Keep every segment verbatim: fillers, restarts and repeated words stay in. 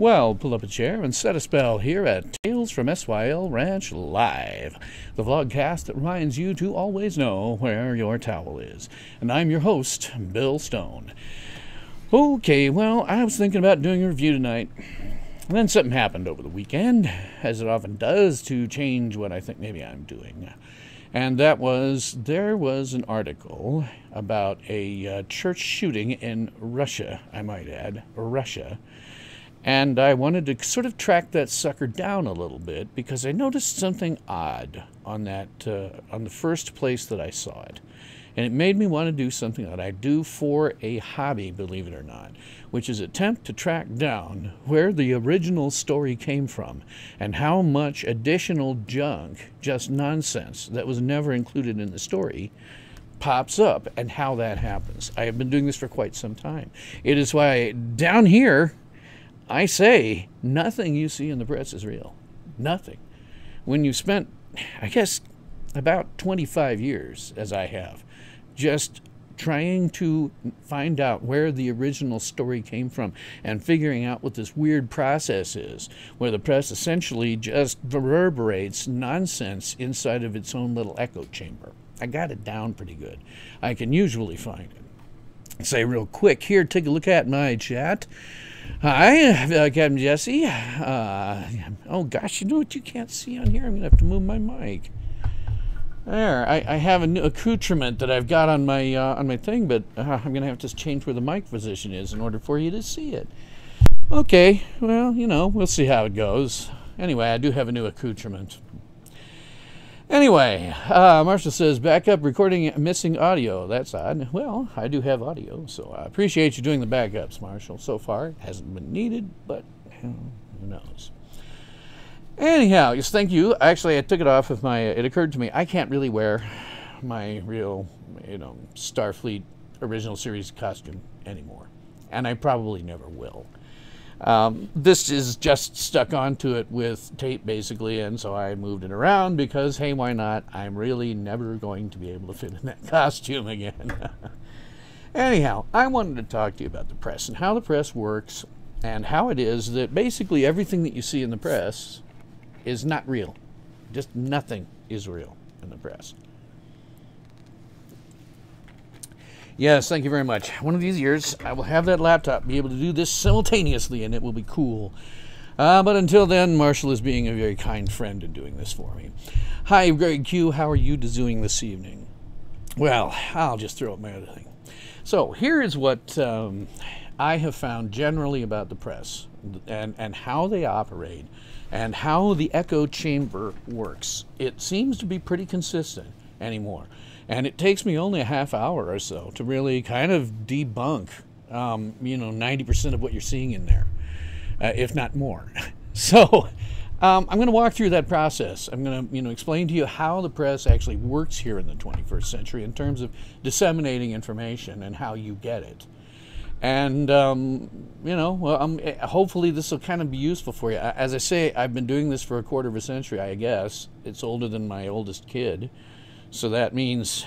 Well, pull up a chair and set a spell here at Tales from S Y L Ranch Live, the vlogcast that reminds you to always know where your towel is. And I'm your host, Bill Stone. Okay, well, I was thinking about doing a review tonight, and then something happened over the weekend, as it often does, to change what I think maybe I'm doing. And that was, there was an article about a uh, church shooting in Russia, I might add, Russia. And I wanted to sort of track that sucker down a little bit because I noticed something odd on that, uh, on the first place that I saw it. And it made me want to do something that I do for a hobby, believe it or not, which is attempt to track down where the original story came from and how much additional junk, just nonsense, that was never included in the story pops up and how that happens. I have been doing this for quite some time. It is why down here I say nothing you see in the press is real. Nothing. When you spent, I guess, about twenty-five years, as I have, just trying to find out where the original story came from and figuring out what this weird process is, where the press essentially just reverberates nonsense inside of its own little echo chamber. I got it down pretty good. I can usually find it. Say real quick here, take a look at my chat. Hi, uh, Captain Jesse. Uh, oh gosh, you know what you can't see on here? I'm gonna have to move my mic. There, I, I have a new accoutrement that I've got on my uh, on my thing, but uh, I'm gonna have to change where the mic position is in order for you to see it. Okay, well, you know, we'll see how it goes. Anyway, I do have a new accoutrement. Anyway, uh, Marshall says, back up recording missing audio. That's odd. Well, I do have audio, so I appreciate you doing the backups, Marshall. So far, it hasn't been needed, but who knows? Anyhow, yes, thank you. Actually, I took it off of my, it occurred to me, I can't really wear my real, you know, Starfleet original series costume anymore. And I probably never will. Um, this is just stuck onto it with tape, basically, and so I moved it around because, hey, why not? I'm really never going to be able to fit in that costume again. Anyhow, I wanted to talk to you about the press and how the press works and how it is that basically everything that you see in the press is not real. Just nothing is real in the press. Yes, thank you very much. One of these years, I will have that laptop be able to do this simultaneously, and it will be cool. Uh, but until then, Marshall is being a very kind friend in doing this for me. Hi, Greg Q. How are you doing this evening? Well, I'll just throw up my other thing. So here is what um, I have found generally about the press and, and how they operate and how the echo chamber works. It seems to be pretty consistent anymore. And it takes me only a half hour or so to really kind of debunk, um, you know, ninety percent of what you're seeing in there, uh, if not more. So um, I'm going to walk through that process. I'm going to, you know, explain to you how the press actually works here in the twenty-first century in terms of disseminating information and how you get it. And, um, you know, well, um, hopefully this will kind of be useful for you. As I say, I've been doing this for a quarter of a century, I guess. It's older than my oldest kid. So that means,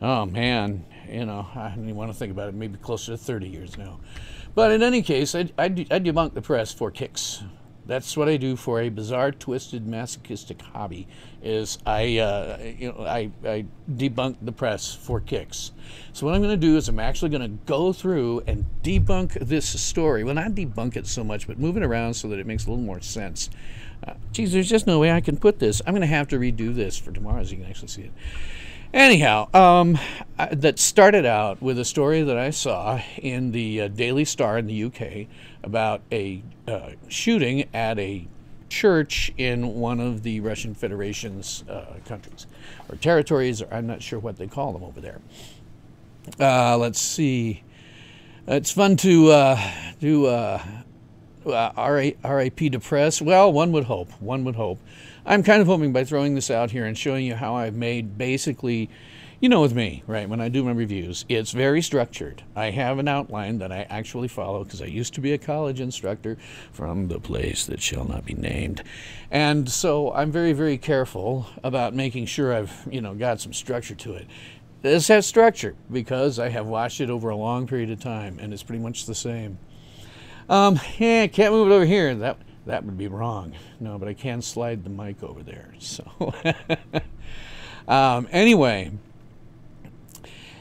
oh man, you know, I don't even want to think about it, maybe closer to thirty years now. But in any case, I, I, I debunk the press for kicks. That's what I do for a bizarre, twisted, masochistic hobby, is I, uh, you know, I, I debunk the press for kicks. So what I'm going to do is I'm actually going to go through and debunk this story. Well, not debunk it so much, but move it around so that it makes a little more sense. Uh, geez, there's just no way I can put this. I'm going to have to redo this for tomorrow so you can actually see it. Anyhow, um, I, that started out with a story that I saw in the uh, Daily Star in the U K about a uh, shooting at a church in one of the Russian Federation's uh, countries or territories, or I'm not sure what they call them over there. Uh, let's see. It's fun to uh, do... Uh, Uh, R I P to press? Well, one would hope. One would hope. I'm kind of hoping by throwing this out here and showing you how I've made basically, you know, with me, right, when I do my reviews, it's very structured. I have an outline that I actually follow because I used to be a college instructor from the place that shall not be named. And so I'm very, very careful about making sure I've, you know, got some structure to it. This has structure because I have watched it over a long period of time and it's pretty much the same. Um, yeah, can't move it over here. That that would be wrong. No, but I can slide the mic over there. So um, anyway,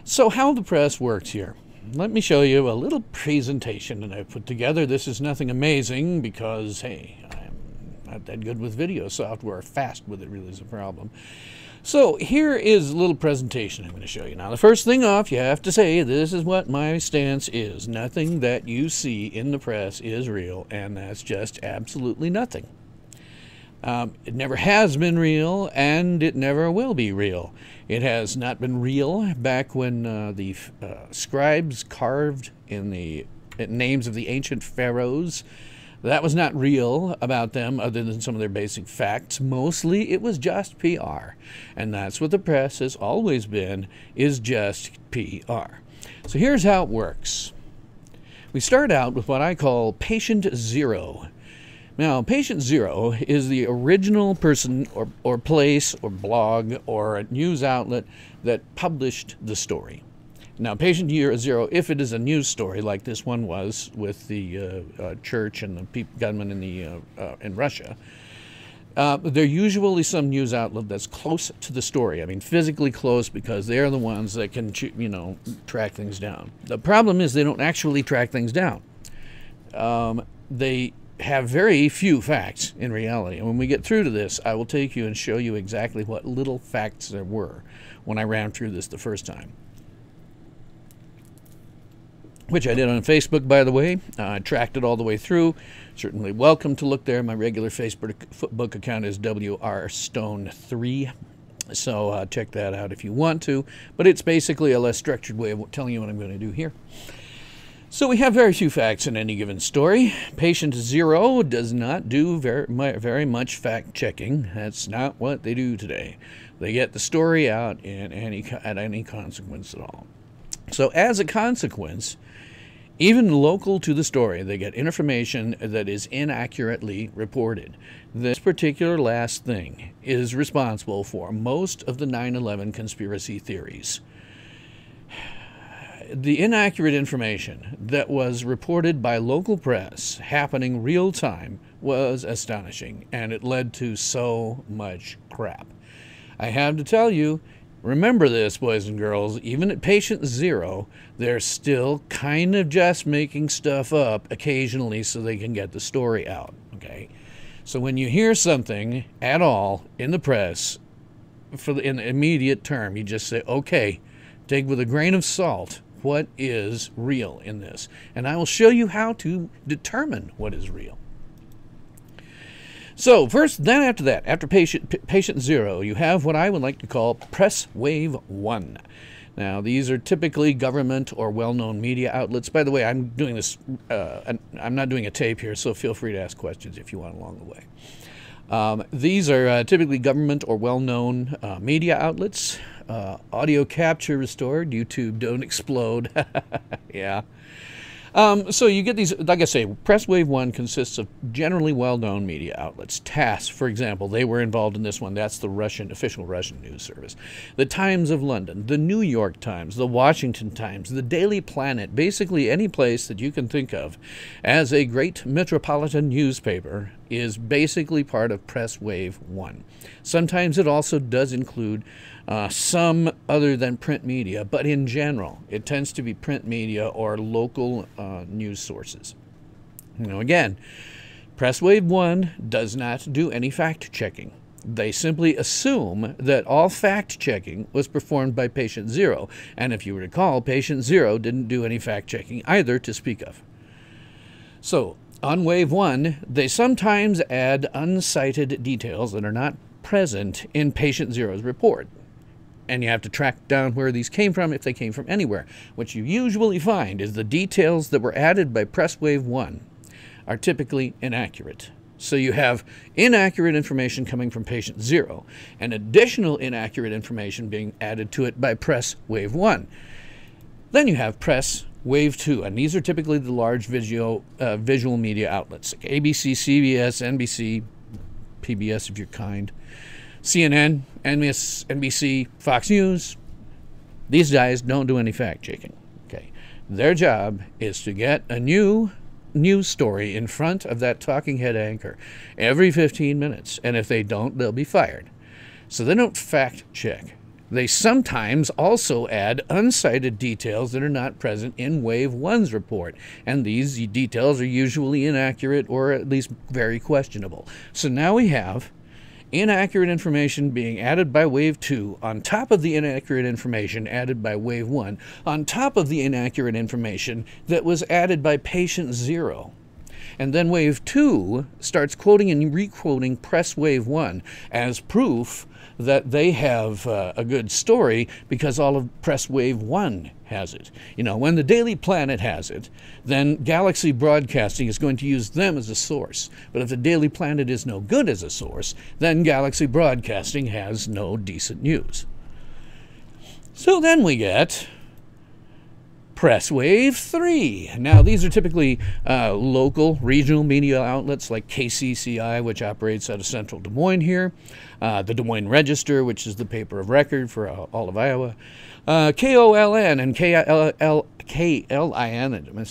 so how the press works here. Let me show you a little presentation that I put together. This is nothing amazing because, hey, I'm not that good with video software. Fast with it really is a problem. So here is a little presentation I'm going to show you. Now, the first thing off, you have to say, this is what my stance is. Nothing that you see in the press is real, and that's just absolutely nothing. Um, it never has been real, and it never will be real. It has not been real back when uh, the uh, scribes carved in the names of the ancient pharaohs. That was not real about them other than some of their basic facts. Mostly it was just P R. And that's what the press has always been, is just P R. So here's how it works. We start out with what I call patient zero. Now, patient zero is the original person or, or place or blog or a news outlet that published the story. Now, patient zero, if it is a news story like this one was with the uh, uh, church and the peep gunman in the uh, uh, in Russia, uh, they're usually some news outlet that's close to the story. I mean, physically close, because they're the ones that can, you know, track things down. The problem is they don't actually track things down. Um, they have very few facts in reality. And when we get through to this, I will take you and show you exactly what little facts there were when I ran through this the first time. Which I did on Facebook, by the way. Uh, I tracked it all the way through. Certainly welcome to look there. My regular Facebook account is W R Stone three. So uh, check that out if you want to. But it's basically a less structured way of telling you what I'm going to do here. So we have very few facts in any given story. Patient zero does not do very, very much fact checking. That's not what they do today. They get the story out in any, at any consequence at all. So as a consequence, even local to the story, they get information that is inaccurately reported. This particular last thing is responsible for most of the nine eleven conspiracy theories. The inaccurate information that was reported by local press happening real time was astonishing, and it led to so much crap. I have to tell you, remember this, boys and girls, even at patient zero, they're still kind of just making stuff up occasionally so they can get the story out, okay? So when you hear something at all in the press, for the, in the immediate term, you just say, okay, take with a grain of salt what is real in this. And I will show you how to determine what is real. So first, then after that, after patient, patient zero, you have what I would like to call press wave one. Now, these are typically government or well-known media outlets. By the way, I'm doing this, uh, I'm not doing a tape here, so feel free to ask questions if you want along the way. Um, these are uh, typically government or well-known uh, media outlets. Uh, audio capture restored, YouTube don't explode, yeah. Um, so you get these, like I say, press wave one consists of generally well-known media outlets. TASS, for example, they were involved in this one. That's the Russian, official Russian news service. The Times of London, the New York Times, the Washington Times, the Daily Planet, basically any place that you can think of as a great metropolitan newspaper is basically part of press wave one. Sometimes it also does include Uh, some other than print media, but in general, it tends to be print media or local uh, news sources. Now again, press wave one does not do any fact checking. They simply assume that all fact checking was performed by patient zero. And if you recall, patient zero didn't do any fact checking either to speak of. So on wave one, they sometimes add unsighted details that are not present in patient zero's report. And you have to track down where these came from, if they came from anywhere. What you usually find is the details that were added by press wave one are typically inaccurate. So you have inaccurate information coming from patient zero and additional inaccurate information being added to it by press wave one. Then you have press wave two, and these are typically the large visual, uh, visual media outlets, like A B C, C B S, N B C, P B S if you're kind, C N N, N B C, Fox News. These guys don't do any fact checking. Okay, their job is to get a new news story in front of that talking head anchor every fifteen minutes, and if they don't, they'll be fired. So they don't fact check. They sometimes also add unsighted details that are not present in Wave One's report, and these details are usually inaccurate or at least very questionable. So now we have inaccurate information being added by Wave Two on top of the inaccurate information added by Wave One, on top of the inaccurate information that was added by Patient Zero. And then Wave Two starts quoting and re-quoting Press Wave One as proof that they have uh, a good story because all of Press Wave One has it. You know, when the Daily Planet has it, then Galaxy Broadcasting is going to use them as a source. But if the Daily Planet is no good as a source, then Galaxy Broadcasting has no decent news. So then we get Press Wave Three. Now these are typically uh, local regional media outlets like K C C I, which operates out of central Des Moines here, uh, the Des Moines Register, which is the paper of record for uh, all of Iowa, uh, K O L N and K L I N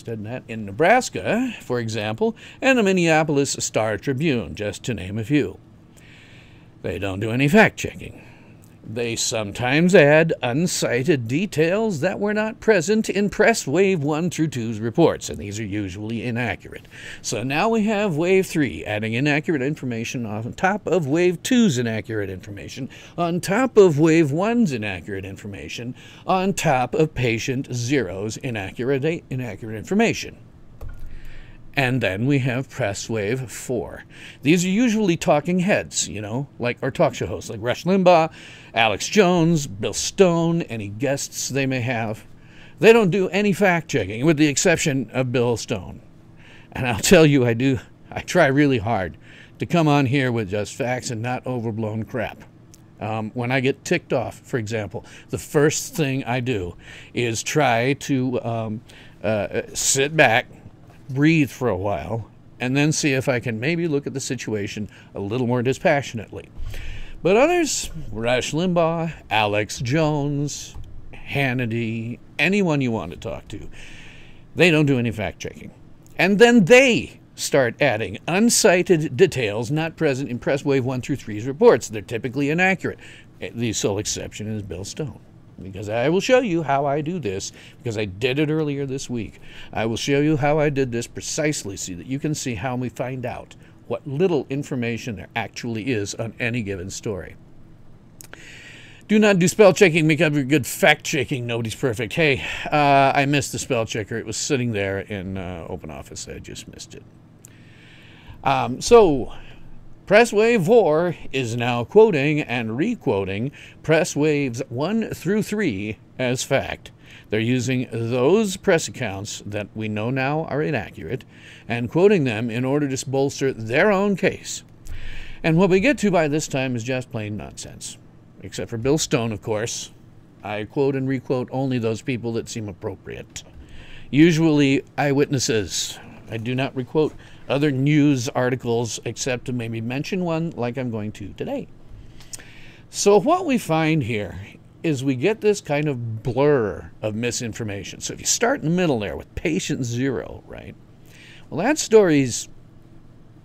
in Nebraska, for example, and the Minneapolis Star Tribune, just to name a few. They don't do any fact-checking. They sometimes add unsighted details that were not present in Press Wave one through two's reports, and these are usually inaccurate. So now we have Wave three adding inaccurate information on top of Wave two's inaccurate information, on top of Wave one's inaccurate information, on top of Patient Zero's inaccurate, inaccurate information. And then we have Press Wave four. These are usually talking heads, you know, like or talk show hosts like Rush Limbaugh, Alex Jones, Bill Stone, any guests they may have. They don't do any fact-checking, with the exception of Bill Stone. And I'll tell you, I do, I try really hard to come on here with just facts and not overblown crap. Um, when I get ticked off, for example, the first thing I do is try to um, uh, sit back, breathe for a while, and then see if I can maybe look at the situation a little more dispassionately. But others, Rush Limbaugh, Alex Jones, Hannity, anyone you want to talk to, they don't do any fact-checking. And then they start adding unsighted details not present in Press Wave one through three's reports. They're typically inaccurate. The sole exception is Bill Stone, because I will show you how I do this, because I did it earlier this week. I will show you how I did this precisely so that you can see how we find out what little information there actually is on any given story. Do not do spell checking, make up your good fact checking. Nobody's perfect. Hey, uh, I missed the spell checker. It was sitting there in uh, open office. I just missed it. Um, so Press Wave four is now quoting and re-quoting Press Waves one through three as fact. They're using those press accounts that we know now are inaccurate and quoting them in order to bolster their own case. And what we get to by this time is just plain nonsense. Except for Bill Stone, of course. I quote and re-quote only those people that seem appropriate. Usually eyewitnesses. I do not re-quote other news articles except to maybe mention one like I'm going to today. So what we find here is we get this kind of blur of misinformation. So if you start in the middle there with Patient Zero, right? Well, that story's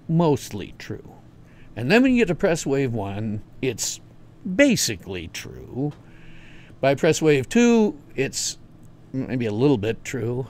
mostly true. And then when you get to Press Wave One, it's basically true. By Press Wave Two, it's maybe a little bit true.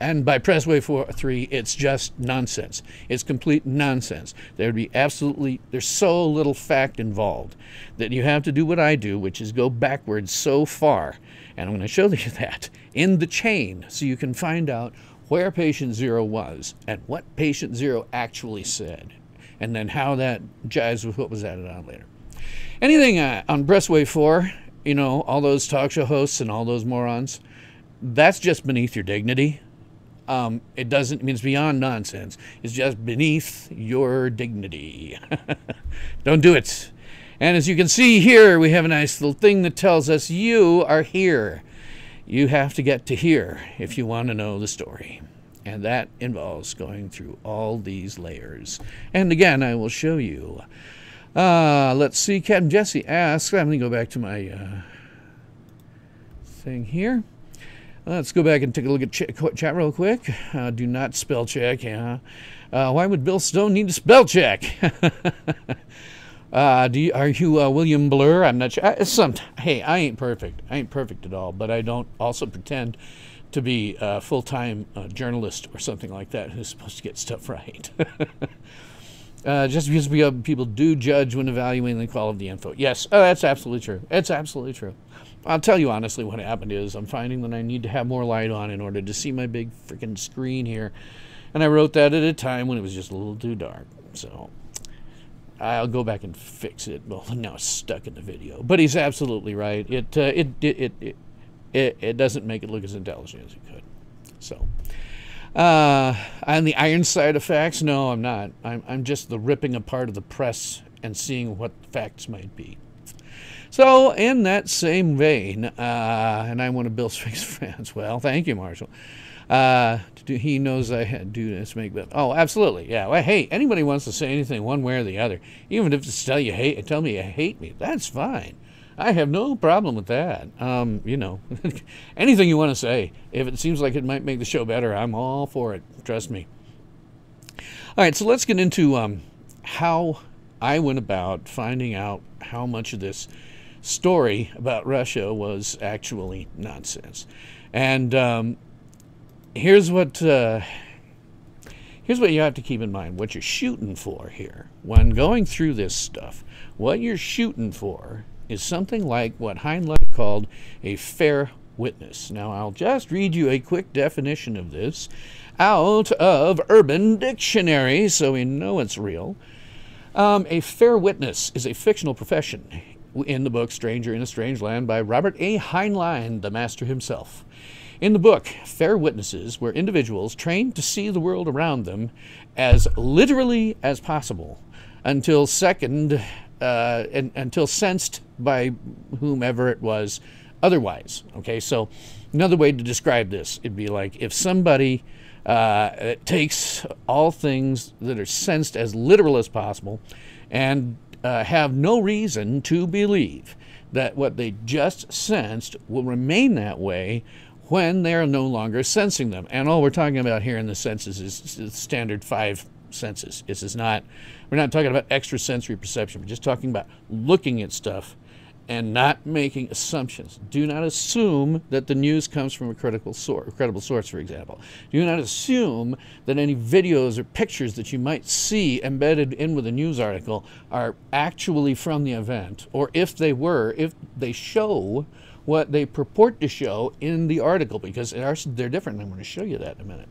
And by Press Wave four, three, it's just nonsense. It's complete nonsense. There'd be absolutely, there's so little fact involved that you have to do what I do, which is go backwards so far. And I'm going to show you that in the chain so you can find out where Patient Zero was and what Patient Zero actually said, and then how that jives with what was added on later. Anything uh, on Press Wave four, you know, all those talk show hosts and all those morons, that's just beneath your dignity. Um, it doesn't, I mean, it's beyond nonsense. It's just beneath your dignity. Don't do it. And as you can see here, we have a nice little thing that tells us you are here. You have to get to here if you want to know the story. And that involves going through all these layers. And again, I will show you. Uh, let's see, Captain Jesse asks, I'm going to go back to my uh, thing here. Let's go back and take a look at ch chat real quick. Uh, do not spell check. Yeah. Uh, why would Bill Stone need to spell check? uh, do you, are you uh, William Blur? I'm not sure. I, some, hey, I ain't perfect. I ain't perfect at all, but I don't also pretend to be a full-time uh, journalist or something like that who's supposed to get stuff right. uh, just because we have people do judge when evaluating the quality of the info. Yes, oh, that's absolutely true. That's absolutely true. I'll tell you honestly what happened is I'm finding that I need to have more light on in order to see my big freaking screen here. And I wrote that at a time when it was just a little too dark. So I'll go back and fix it. Well, now it's stuck in the video. But he's absolutely right. It, uh, it, it, it, it, it, it doesn't make it look as intelligent as it could. So uh, on the iron side of facts, no, I'm not. I'm, I'm just the ripping apart of the press and seeing what facts might be. So in that same vein, uh, and I'm one of Bill's fans. Well, thank you, Marshall. Uh, he knows I had to do this. Make that. Oh, absolutely. Yeah. Well, hey, anybody wants to say anything one way or the other, even if it's tell you hate, tell me you hate me. That's fine. I have no problem with that. Um, you know, anything you want to say, if it seems like it might make the show better, I'm all for it. Trust me. All right. So let's get into um, how I went about finding out how much of this story about Russia was actually nonsense. And um, here's what uh, here's what you have to keep in mind, what you're shooting for here. When going through this stuff, what you're shooting for is something like what Heinlein called a fair witness. Now, I'll just read you a quick definition of this out of Urban Dictionary so we know it's real. Um, a fair witness is a fictional profession in the book Stranger in a Strange Land by Robert A. Heinlein, the master himself. In the book, fair witnesses were individuals trained to see the world around them as literally as possible until second, uh, and, until sensed by whomever it was otherwise. Okay, so another way to describe this, it'd be like if somebody uh, takes all things that are sensed as literal as possible and Uh, have no reason to believe that what they just sensed will remain that way when they're no longer sensing them. And all we're talking about here in the senses is, is standard five senses. This is not, we're not talking about extrasensory perception. We're just talking about looking at stuff and not making assumptions. Do not assume that the news comes from a critical source, credible source, for example. Do not assume that any videos or pictures that you might see embedded in with a news article are actually from the event, or if they were, if they show what they purport to show in the article, because they are, they're different. I'm going to show you that in a minute.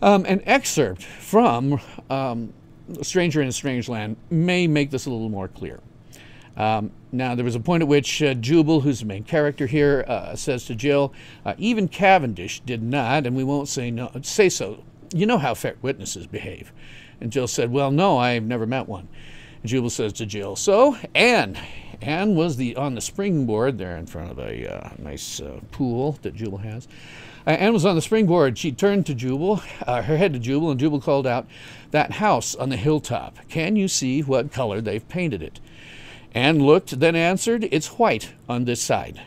Um, an excerpt from um, Stranger in a Strange Land may make this a little more clear. Um, now, there was a point at which uh, Jubal, who's the main character here, uh, says to Jill, uh, even Cavendish did not, and we won't say, no, say so. You know how fair witnesses behave. And Jill said, well, no, I've never met one. And Jubal says to Jill, so Anne. Anne was the, on the springboard there in front of a uh, nice uh, pool that Jubal has. Uh, Anne was on the springboard. She turned to Jubal, uh, her head to Jubal, and Jubal called out, that house on the hilltop, can you see what color they've painted it? Anne looked, then answered, it's white on this side.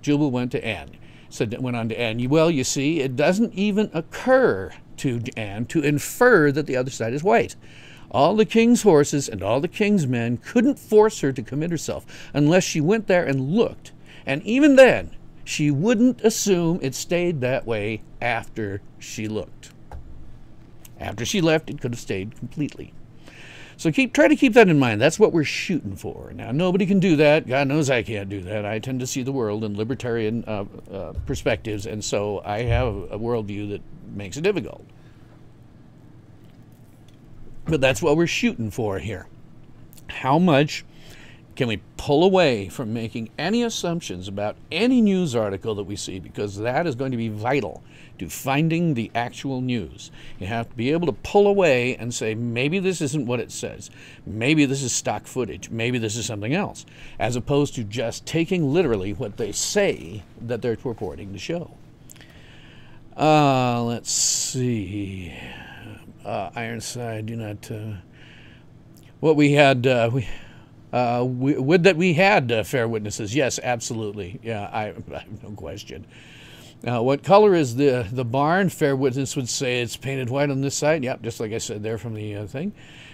Jubal went to Anne, said, went on to Anne, well, you see, it doesn't even occur to Anne to infer that the other side is white. All the king's horses and all the king's men couldn't force her to commit herself unless she went there and looked. And even then, she wouldn't assume it stayed that way after she looked. After she left, it could have stayed completely. So keep try to keep that in mind. That's what we're shooting for. Now, nobody can do that. God knows I can't do that. I tend to see the world in libertarian uh, uh, perspectives, and so I have a worldview that makes it difficult. But that's what we're shooting for here. How much can we pull away from making any assumptions about any news article that we see? Because that is going to be vital to finding the actual news. You have to be able to pull away and say, maybe this isn't what it says. Maybe this is stock footage. Maybe this is something else, as opposed to just taking literally what they say that they're purporting to show. Uh, let's see. Uh, Ironside, do not... Uh, what we had... Uh, we. Uh, we, would that we had uh, fair witnesses. Yes, absolutely. Yeah, I, I have no question. Uh, what color is the, the barn? Fair witness would say it's painted white on this side. Yep, just like I said there from the uh, thing.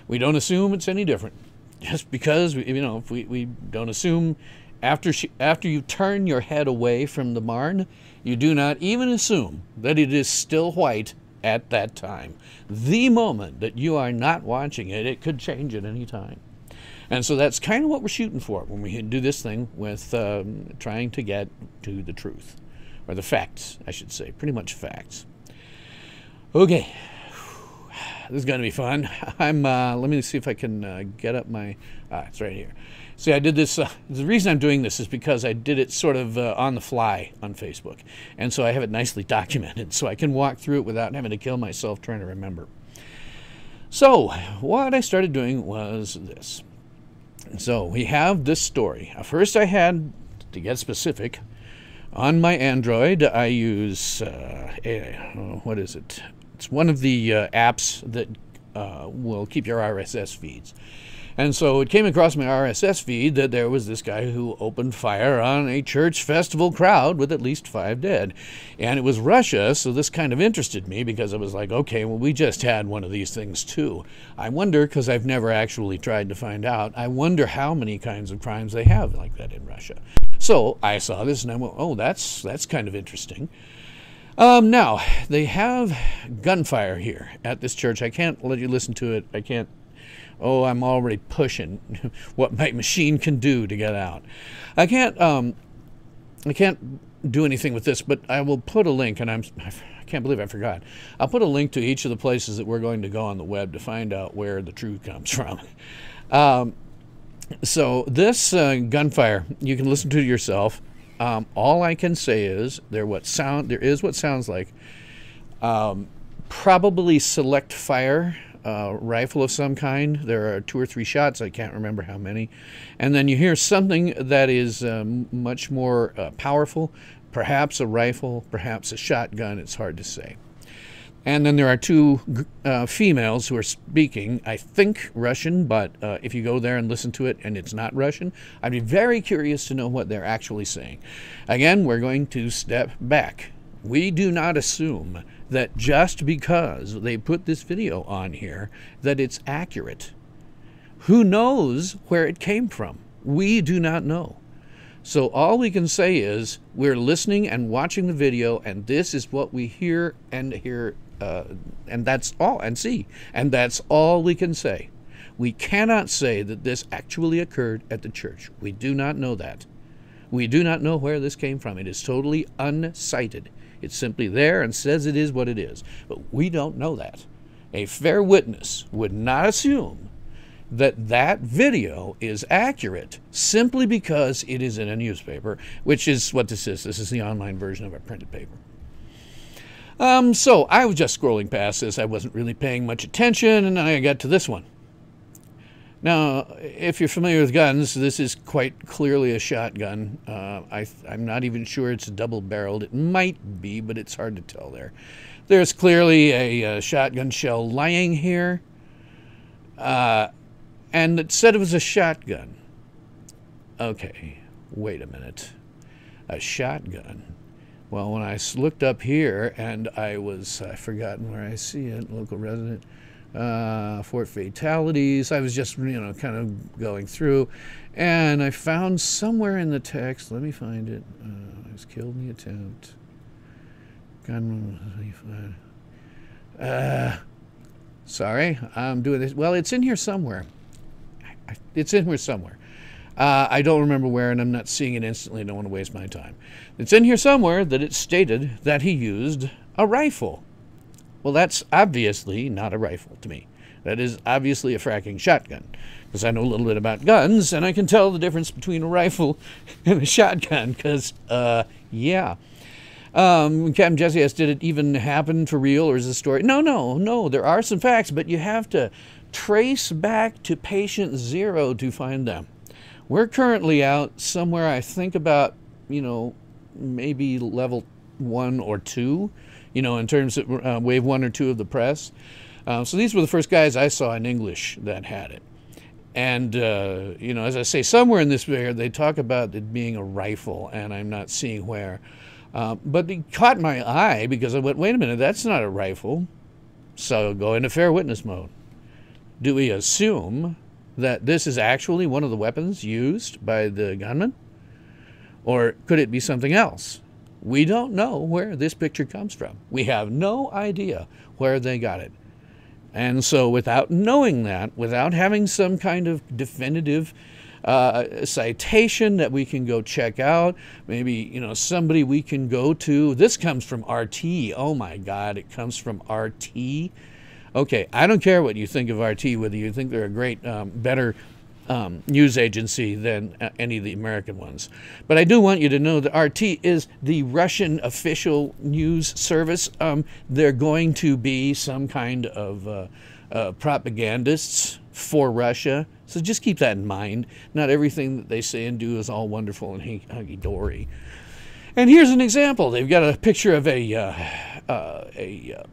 We don't assume it's any different. Just because, we, you know, if we, we don't assume after, she, after you turn your head away from the barn, you do not even assume that it is still white at that time. The moment that you are not watching it, it could change at any time. And so that's kind of what we're shooting for when we do this thing with um, trying to get to the truth. Or the facts, I should say. Pretty much facts. Okay. This is going to be fun. I'm, uh, let me see if I can uh, get up my... Ah, it's right here. See, I did this... Uh, the reason I'm doing this is because I did it sort of uh, on the fly on Facebook. And so I have it nicely documented, so I can walk through it without having to kill myself trying to remember. So, what I started doing was this. So, we have this story. First I had, to get specific... On my Android, I use, uh, a, oh, what is it? It's one of the uh, apps that uh, will keep your R S S feeds. And so it came across my R S S feed that there was this guy who opened fire on a church festival crowd with at least five dead. And it was Russia, so this kind of interested me because I was like, okay, well, we just had one of these things too. I wonder, because I've never actually tried to find out, I wonder how many kinds of crimes they have like that in Russia. So I saw this and I went, oh, that's, that's kind of interesting. Um, now, they have gunfire here at this church. I can't let you listen to it. I can't. Oh, I'm already pushing what my machine can do to get out. I can't, um, I can't do anything with this, but I will put a link, and I'm, I can't believe I forgot. I'll put a link to each of the places that we're going to go on the web to find out where the truth comes from. Um, So this uh, gunfire, you can listen to it yourself. Um, all I can say is there what sound there is what sounds like um, probably select fire uh, rifle of some kind. There are two or three shots. I can't remember how many. And then you hear something that is um, much more uh, powerful, perhaps a rifle, perhaps a shotgun. It's hard to say. And then there are two uh, females who are speaking, I think Russian, but uh, if you go there and listen to it and it's not Russian, I'd be very curious to know what they're actually saying. Again, we're going to step back. We do not assume that just because they put this video on here that it's accurate. Who knows where it came from? We do not know. So all we can say is we're listening and watching the video, and this is what we hear and hear. Uh, and that's all, and see, and that's all we can say. We cannot say that this actually occurred at the church. We do not know that. We do not know where this came from. It is totally uncited. It's simply there and says it is what it is. But we don't know that. A fair witness would not assume that that video is accurate simply because it is in a newspaper, which is what this is. This is the online version of a printed paper. Um, so I was just scrolling past this. I wasn't really paying much attention, and I got to this one. Now, if you're familiar with guns, this is quite clearly a shotgun. Uh, I, I'm not even sure it's double-barreled. It might be, but it's hard to tell there. There's clearly a, a shotgun shell lying here, uh, and it said it was a shotgun. Okay, wait a minute. A shotgun. Well, when I looked up here, and I was, I've forgotten where I see it, local resident, uh, Fort Fatalities. I was just, you know, kind of going through, and I found somewhere in the text, let me find it, uh, I was killed in the attempt. Gunman was uh, sorry, I'm doing this. Well, it's in here somewhere. It's in here somewhere. Uh, I don't remember where, and I'm not seeing it instantly. I don't want to waste my time. It's in here somewhere that it stated that he used a rifle. Well, that's obviously not a rifle to me. That is obviously a fracking shotgun, because I know a little bit about guns, and I can tell the difference between a rifle and a shotgun, because, uh, yeah. Um, Captain Jesse asked, did it even happen for real, or is this story? No, no, no. There are some facts, but you have to trace back to patient zero to find them. We're currently out somewhere, I think about, you know, maybe level one or two, you know, in terms of uh, wave one or two of the press. Uh, so these were the first guys I saw in English that had it. And, uh, you know, as I say, somewhere in this video, they talk about it being a rifle, and I'm not seeing where. Uh, but it caught my eye because I went, wait a minute, that's not a rifle. So go into fair witness mode. Do we assume that this is actually one of the weapons used by the gunman? Or could it be something else? We don't know where this picture comes from. We have no idea where they got it. And so without knowing that, without having some kind of definitive uh, citation that we can go check out, maybe, you know, somebody we can go to, this comes from R T. Oh my God, it comes from R T. Okay, I don't care what you think of R T, whether you think they're a great, um, better um, news agency than uh, any of the American ones. But I do want you to know that R T is the Russian official news service. Um, they're going to be some kind of uh, uh, propagandists for Russia. So just keep that in mind. Not everything that they say and do is all wonderful and hunky-dory. And here's an example. They've got a picture of a... Uh, uh, a uh,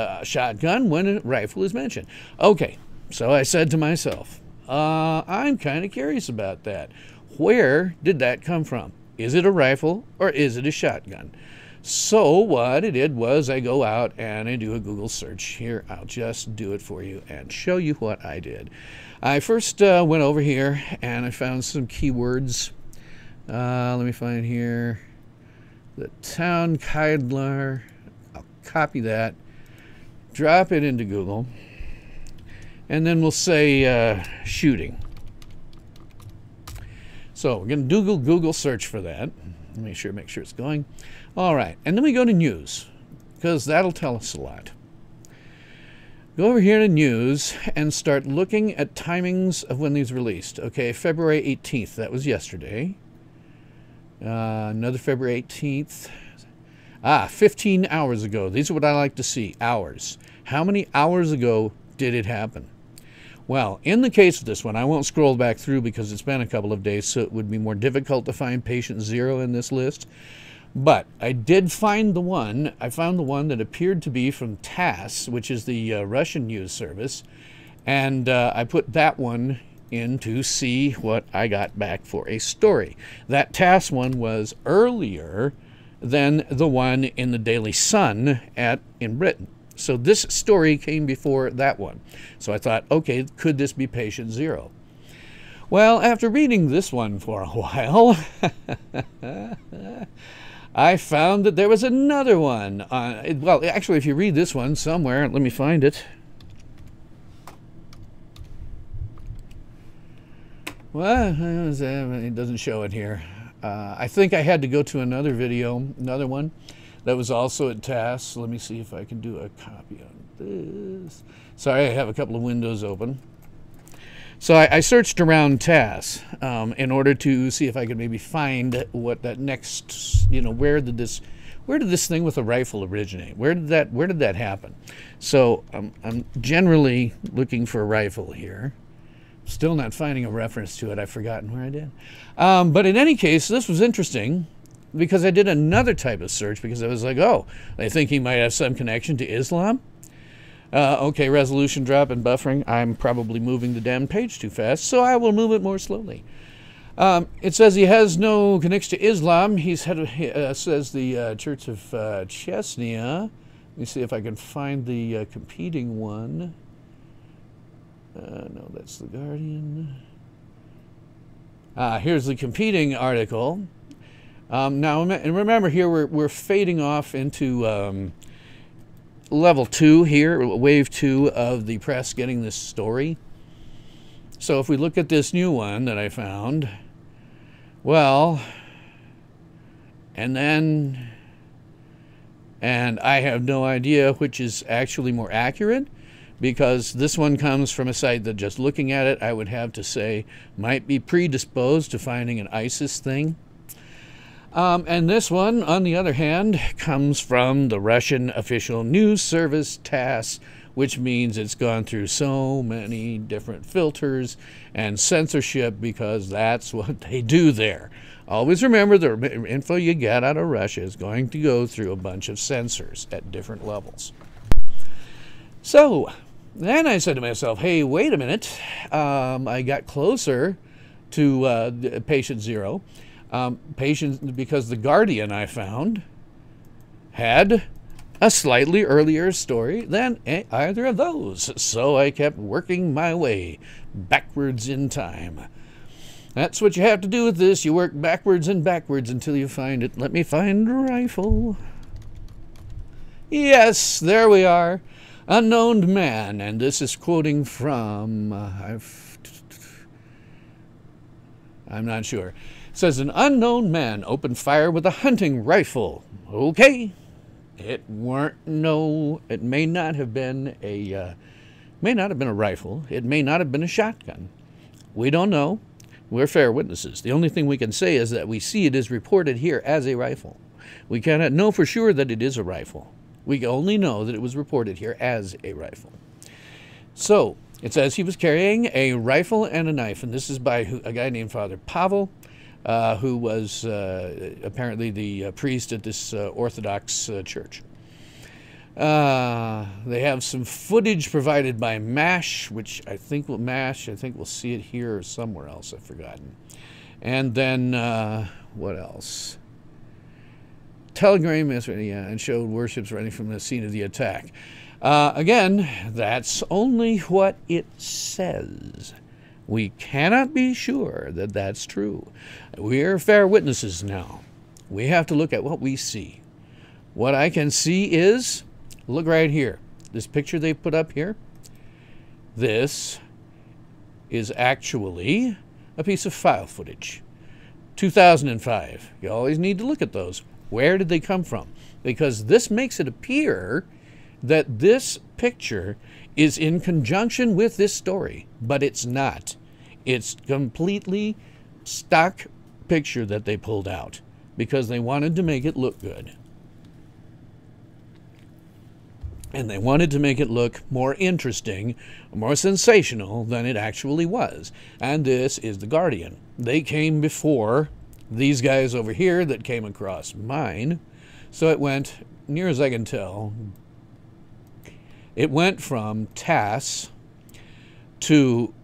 Uh, shotgun when a rifle is mentioned. Okay, so I said to myself, uh, I'm kind of curious about that. Where did that come from? Is it a rifle or is it a shotgun? So what I did was I go out and I do a Google search. Here, I'll just do it for you and show you what I did. I first uh, went over here and I found some keywords. Uh, let me find here. The town Kizlyar. I'll copy that. Drop it into Google, and then we'll say uh, shooting. So we're going to Google Google search for that. Make sure, make sure it's going. All right, and then we go to news, because that'll tell us a lot. Go over here to news and start looking at timings of when these released. Okay, February eighteenth, that was yesterday. Uh, another February eighteenth. Ah, fifteen hours ago. These are what I like to see, hours. How many hours ago did it happen? Well, in the case of this one, I won't scroll back through because it's been a couple of days, so it would be more difficult to find patient zero in this list. But I did find the one. I found the one that appeared to be from TASS, which is the uh, Russian news service, and uh, I put that one in to see what I got back for a story. That TASS one was earlier than the one in the Daily Sun at in Britain. So this story came before that one. So I thought, okay, could this be patient zero? Well, after reading this one for a while, I found that there was another one. Uh, well, actually, if you read this one somewhere, let me find it. Well, it doesn't show it here. Uh, I think I had to go to another video, another one that was also at TASS. Let me see if I can do a copy on this. Sorry, I have a couple of windows open. So I, I searched around TASS um, in order to see if I could maybe find what that next, you know, where did this, where did this thing with a rifle originate? Where did that, where did that happen? So um, I'm generally looking for a rifle here. Still not finding a reference to it. I've forgotten where I did. Um, but in any case, this was interesting because I did another type of search because I was like, oh, I think he might have some connection to Islam. Uh, okay, resolution drop and buffering. I'm probably moving the damn page too fast, so I will move it more slowly. Um, it says he has no connection to Islam. He's head of, uh, says the uh, Church of uh, Chechnya. Let me see if I can find the uh, competing one. Uh, no, that's The Guardian. Uh, here's the competing article. Um, now, and remember here, we're, we're fading off into um, level two here, wave two of the press getting this story. So if we look at this new one that I found, well, and then, and I have no idea which is actually more accurate, because this one comes from a site that just looking at it, I would have to say, might be predisposed to finding an ISIS thing. Um, and this one, on the other hand, comes from the Russian official news service, TASS, which means it's gone through so many different filters and censorship because that's what they do there. Always remember the info you get out of Russia is going to go through a bunch of censors at different levels. So, then I said to myself, hey, wait a minute. Um, I got closer to uh, patient zero. Um, patients, because The Guardian, I found, had a slightly earlier story than either of those. So I kept working my way backwards in time. That's what you have to do with this. You work backwards and backwards until you find it. Let me find a rifle. Yes, there we are. Unknown man. And this is quoting from... Uh, I've, I'm not sure. It says, an unknown man opened fire with a hunting rifle. Okay. It weren't no... It may not have been a... Uh, may not have been a rifle. It may not have been a shotgun. We don't know. We're fair witnesses. The only thing we can say is that we see it is reported here as a rifle. We cannot know for sure that it is a rifle. We only know that it was reported here as a rifle. So, it says he was carrying a rifle and a knife, and this is by a guy named Father Pavel, uh, who was uh, apparently the uh, priest at this uh, Orthodox uh, church. Uh, they have some footage provided by MASH, which I think will MASH. I think we'll see it here or somewhere else. I've forgotten. And then uh, what else? Telegram is yeah, and showed worships running from the scene of the attack. Uh, again, that's only what it says. We cannot be sure that that's true. We're fair witnesses now. We have to look at what we see. What I can see is. Look right here. This picture they put up here, this is actually a piece of file footage. two thousand five. You always need to look at those. Where did they come from? Because this makes it appear that this picture is in conjunction with this story, but it's not. It's completely stock picture that they pulled out because they wanted to make it look good. And they wanted to make it look more interesting, more sensational than it actually was. And this is The Guardian. They came before these guys over here that came across mine. So it went, near as I can tell, it went from TASS to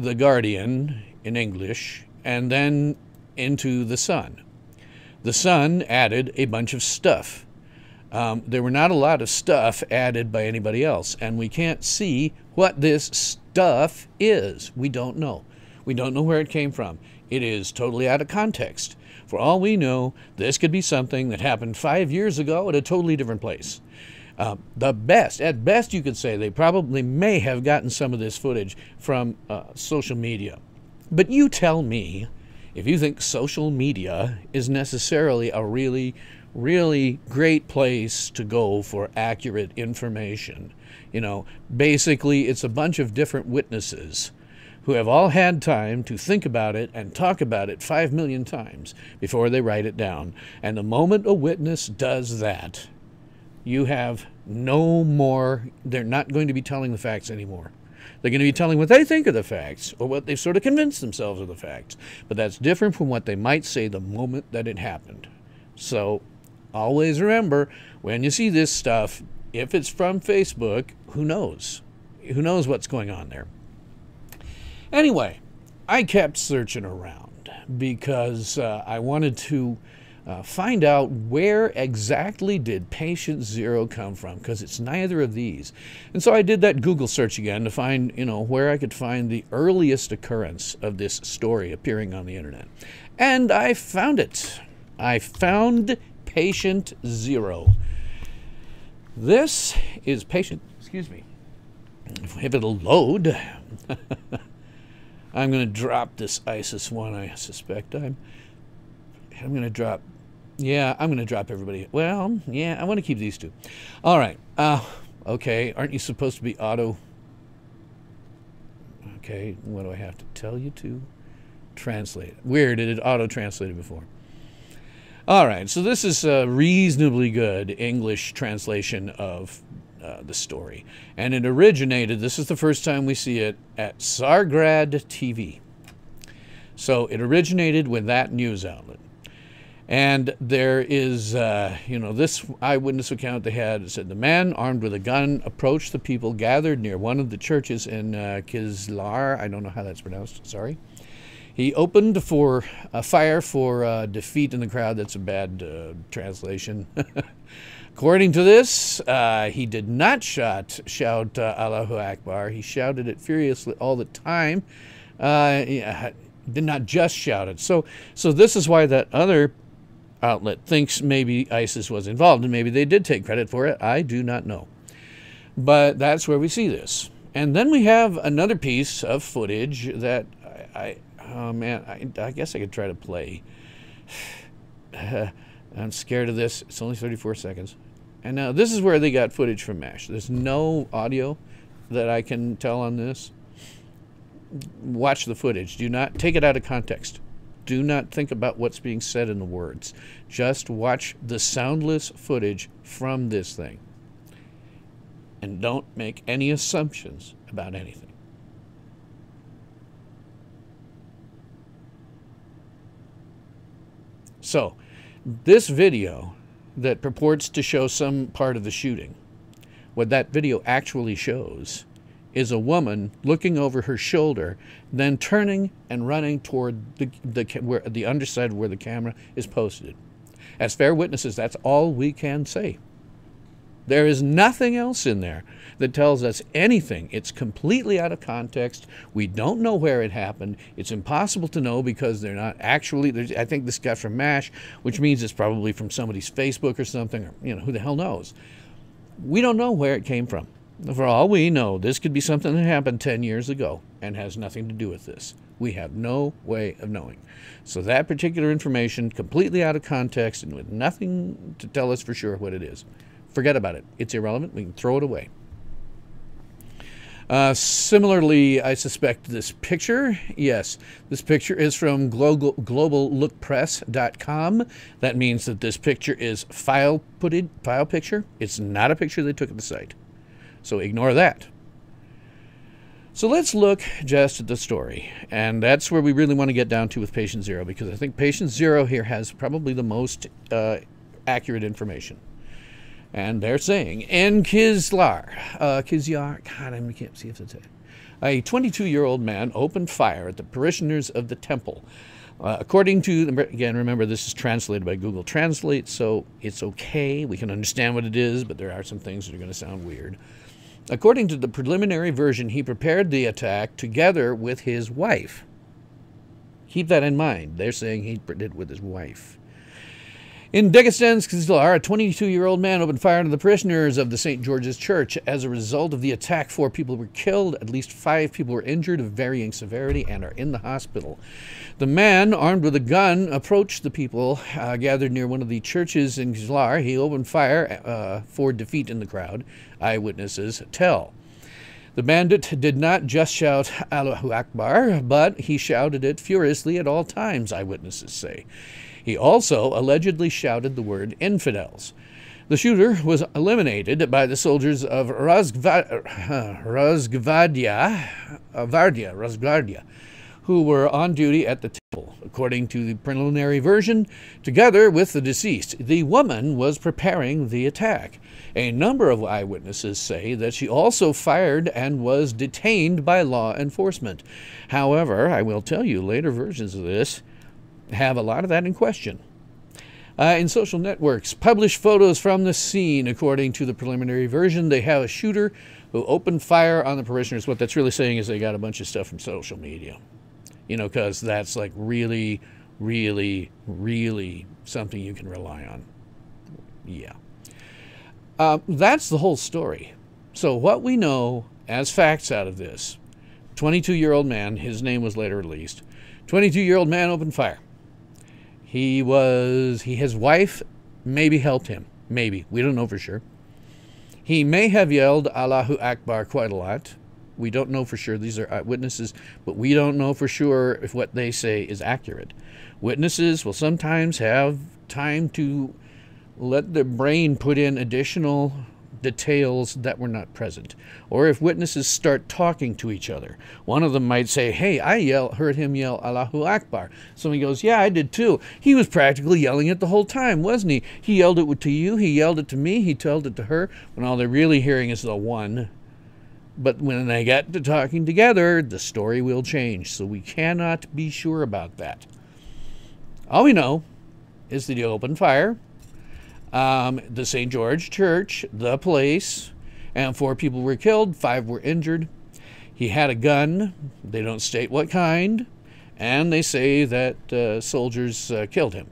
The Guardian in English, and then into The Sun. The Sun added a bunch of stuff. Um, there were not a lot of stuff added by anybody else, and we can't see what this stuff is. We don't know. We don't know where it came from. It is totally out of context. For all we know, this could be something that happened five years ago at a totally different place. Uh, the best, at best you could say, they probably may have gotten some of this footage from uh, social media. But you tell me if you think social media is necessarily a really... really great place to go for accurate information. You know, basically it's a bunch of different witnesses who have all had time to think about it and talk about it five million times before they write it down. And the moment a witness does that, you have no more, they're not going to be telling the facts anymore. They're going to be telling what they think are the facts or what they've sort of convinced themselves are the facts. But that's different from what they might say the moment that it happened. So, always remember, when you see this stuff, if it's from Facebook, who knows? Who knows what's going on there? Anyway, I kept searching around because uh, I wanted to uh, find out where exactly did patient zero come from, because it's neither of these. And so I did that Google search again to find, you know, where I could find the earliest occurrence of this story appearing on the internet. And I found it. I found Patient Zero. This is patient, excuse me, if it'll load. I'm going to drop this ISIS one, I suspect. I'm, I'm going to drop, yeah, I'm going to drop everybody. Well, yeah, I want to keep these two. All right. Uh, okay, aren't you supposed to be auto? Okay, what do I have to tell you to translate? Weird, it had auto-translated before. All right, so this is a reasonably good English translation of uh, the story. And it originated, this is the first time we see it, at Sargrad T V. So it originated with that news outlet. And there is, uh, you know, this eyewitness account they had. It said, the man armed with a gun approached the people gathered near one of the churches in uh, Kizlyar. I don't know how that's pronounced, sorry. He opened for a fire for uh, defeat in the crowd. That's a bad uh, translation. According to this, uh, he did not shout, shout uh, Allahu Akbar. He shouted it furiously all the time. Uh, he did not just shout it. So, so this is why that other outlet thinks maybe ISIS was involved, and maybe they did take credit for it. I do not know. But that's where we see this. And then we have another piece of footage that I... I Oh man, I, I guess I could try to play. Uh, I'm scared of this. It's only thirty-four seconds. And now this is where they got footage from MASH. There's no audio that I can tell on this. Watch the footage. Do not take it out of context. Do not think about what's being said in the words. Just watch the soundless footage from this thing. And don't make any assumptions about anything. So, this video that purports to show some part of the shooting, what that video actually shows is a woman looking over her shoulder, then turning and running toward the, the, where, the underside where the camera is posted. As fair witnesses, that's all we can say. There is nothing else in there that tells us anything. It's completely out of context. We don't know where it happened. It's impossible to know because they're not actually, I think this guy from MASH, which means it's probably from somebody's Facebook or something, or, you know, who the hell knows. We don't know where it came from. For all we know, this could be something that happened ten years ago and has nothing to do with this. We have no way of knowing. So that particular information, completely out of context and with nothing to tell us for sure what it is. Forget about it. It's irrelevant. We can throw it away. Uh, similarly, I suspect this picture. Yes, this picture is from global, global look press dot com. That means that this picture is file footage, file picture. It's not a picture they took at the site. So ignore that. So let's look just at the story. And that's where we really want to get down to with Patient Zero, because I think Patient Zero here has probably the most uh, accurate information. And they're saying, in Kizlyar, uh, Kizlyar, God, I can't see if it's it. A twenty-two-year-old man opened fire at the parishioners of the temple. Uh, according to, the, again, remember, this is translated by Google Translate, so it's okay. We can understand what it is, but there are some things that are going to sound weird. According to the preliminary version, he prepared the attack together with his wife. Keep that in mind. They're saying he did it with his wife. In Dagestan's Kizlyar, a twenty-two-year-old man opened fire on the parishioners of the Saint George's Church. As a result of the attack, four people were killed. At least five people were injured of varying severity and are in the hospital. The man, armed with a gun, approached the people uh, gathered near one of the churches in Kizlyar. He opened fire uh, for defeat in the crowd, eyewitnesses tell. The bandit did not just shout Allahu Akbar, but he shouted it furiously at all times, eyewitnesses say. He also allegedly shouted the word infidels. The shooter was eliminated by the soldiers of Razgvardia, Razgvardia, who were on duty at the temple, according to the preliminary version, together with the deceased. The woman was preparing the attack. A number of eyewitnesses say that she also fired and was detained by law enforcement. However, I will tell you later versions of this have a lot of that in question. Uh, in social networks, publish photos from the scene. According to the preliminary version, they have a shooter who opened fire on the parishioners. What that's really saying is they got a bunch of stuff from social media, you know, because that's like really, really, really something you can rely on. Yeah. Uh, that's the whole story. So what we know as facts out of this, twenty-two-year-old man, his name was later released, twenty-two-year-old man opened fire. He was, he, his wife maybe helped him. Maybe. We don't know for sure. He may have yelled Allahu Akbar quite a lot. We don't know for sure. These are witnesses, but we don't know for sure if what they say is accurate. Witnesses will sometimes have time to let their brain put in additional details that were not present. Or if witnesses start talking to each other, one of them might say, hey, I yell, heard him yell Allahu Akbar. Somebody goes, yeah, I did too. He was practically yelling it the whole time, wasn't he? He yelled it to you, he yelled it to me, he told it to her, when all they're really hearing is the one But when they get to talking together, the story will change. So we cannot be sure about that. All we know is that he opened fire. Um, the Saint George Church, the place, and four people were killed, five were injured. He had a gun. They don't state what kind. And they say that uh, soldiers uh, killed him.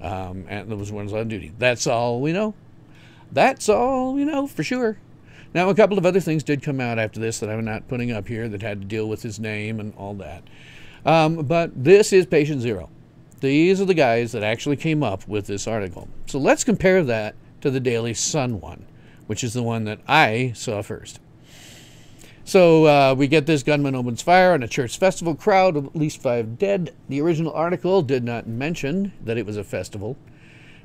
Um, and there was ones on duty. That's all we know. That's all we know for sure. Now, a couple of other things did come out after this that I'm not putting up here that had to deal with his name and all that. Um, but this is patient zero. These are the guys that actually came up with this article. So let's compare that to the Daily Sun one, which is the one that I saw first. So uh, we get this: gunman opens fire on a church festival, crowd of at least five dead. The original article did not mention that it was a festival.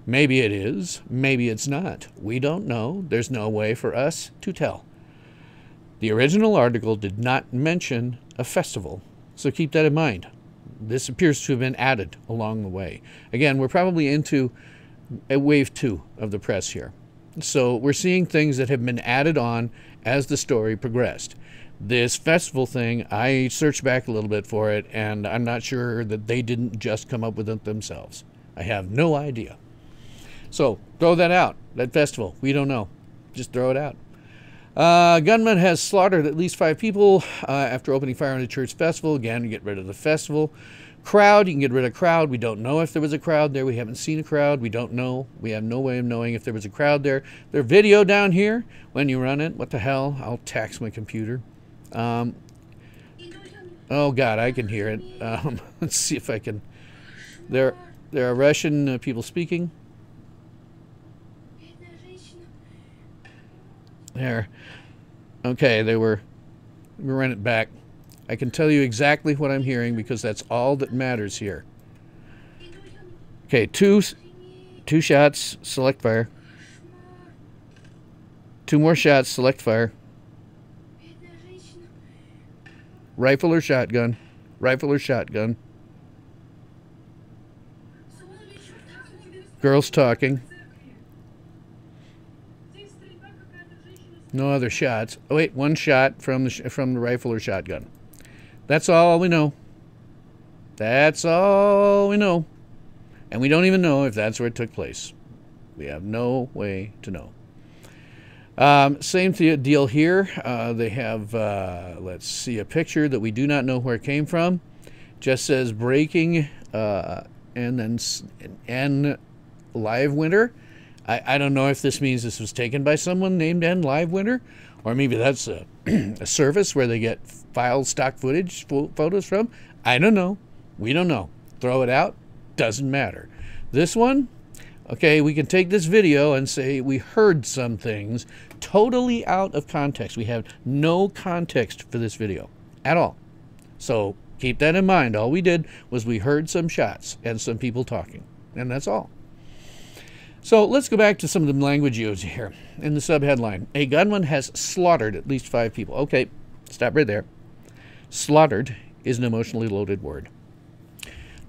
Maybe it is, maybe it's not. We don't know. There's no way for us to tell. The original article did not mention a festival, so keep that in mind. This appears to have been added along the way. Again, we're probably into a wave two of the press here. So we're seeing things that have been added on as the story progressed. This festival thing, I searched back a little bit for it, and I'm not sure that they didn't just come up with it themselves. I have no idea. So throw that out, that festival. We don't know. Just throw it out. Uh, gunman has slaughtered at least five people uh, after opening fire on a church festival. Again, get rid of the festival. Crowd, you can get rid of crowd. We don't know if there was a crowd there. We haven't seen a crowd. We don't know. We have no way of knowing if there was a crowd there. Their video down here, when you run it, what the hell? I'll tax my computer. Um, oh, God, I can hear it. Um, let's see if I can. There, there are Russian uh, people speaking. There. Okay, they were. Let me run it back. I can tell you exactly what I'm hearing because that's all that matters here. Okay, two, two shots, select fire. Two more shots, select fire. Rifle or shotgun. Rifle or shotgun. Girls talking. No other shots. Oh wait, one shot from the sh from the rifle or shotgun. That's all we know. That's all we know. And we don't even know if that's where it took place. We have no way to know. Um, same deal here. Uh, they have, uh, let's see, a picture that we do not know where it came from. Just says breaking uh, and then N Live Winter. I, I don't know if this means this was taken by someone named N Live Winter, or maybe that's a, a service where they get file stock footage, fo photos from. I don't know. We don't know. Throw it out. Doesn't matter. This one, okay, we can take this video and say we heard some things totally out of context. We have no context for this video at all. So keep that in mind. All we did was we heard some shots and some people talking, and that's all. So let's go back to some of the language used here in the subheadline. A gunman has slaughtered at least five people. Okay, stop right there. Slaughtered is an emotionally loaded word.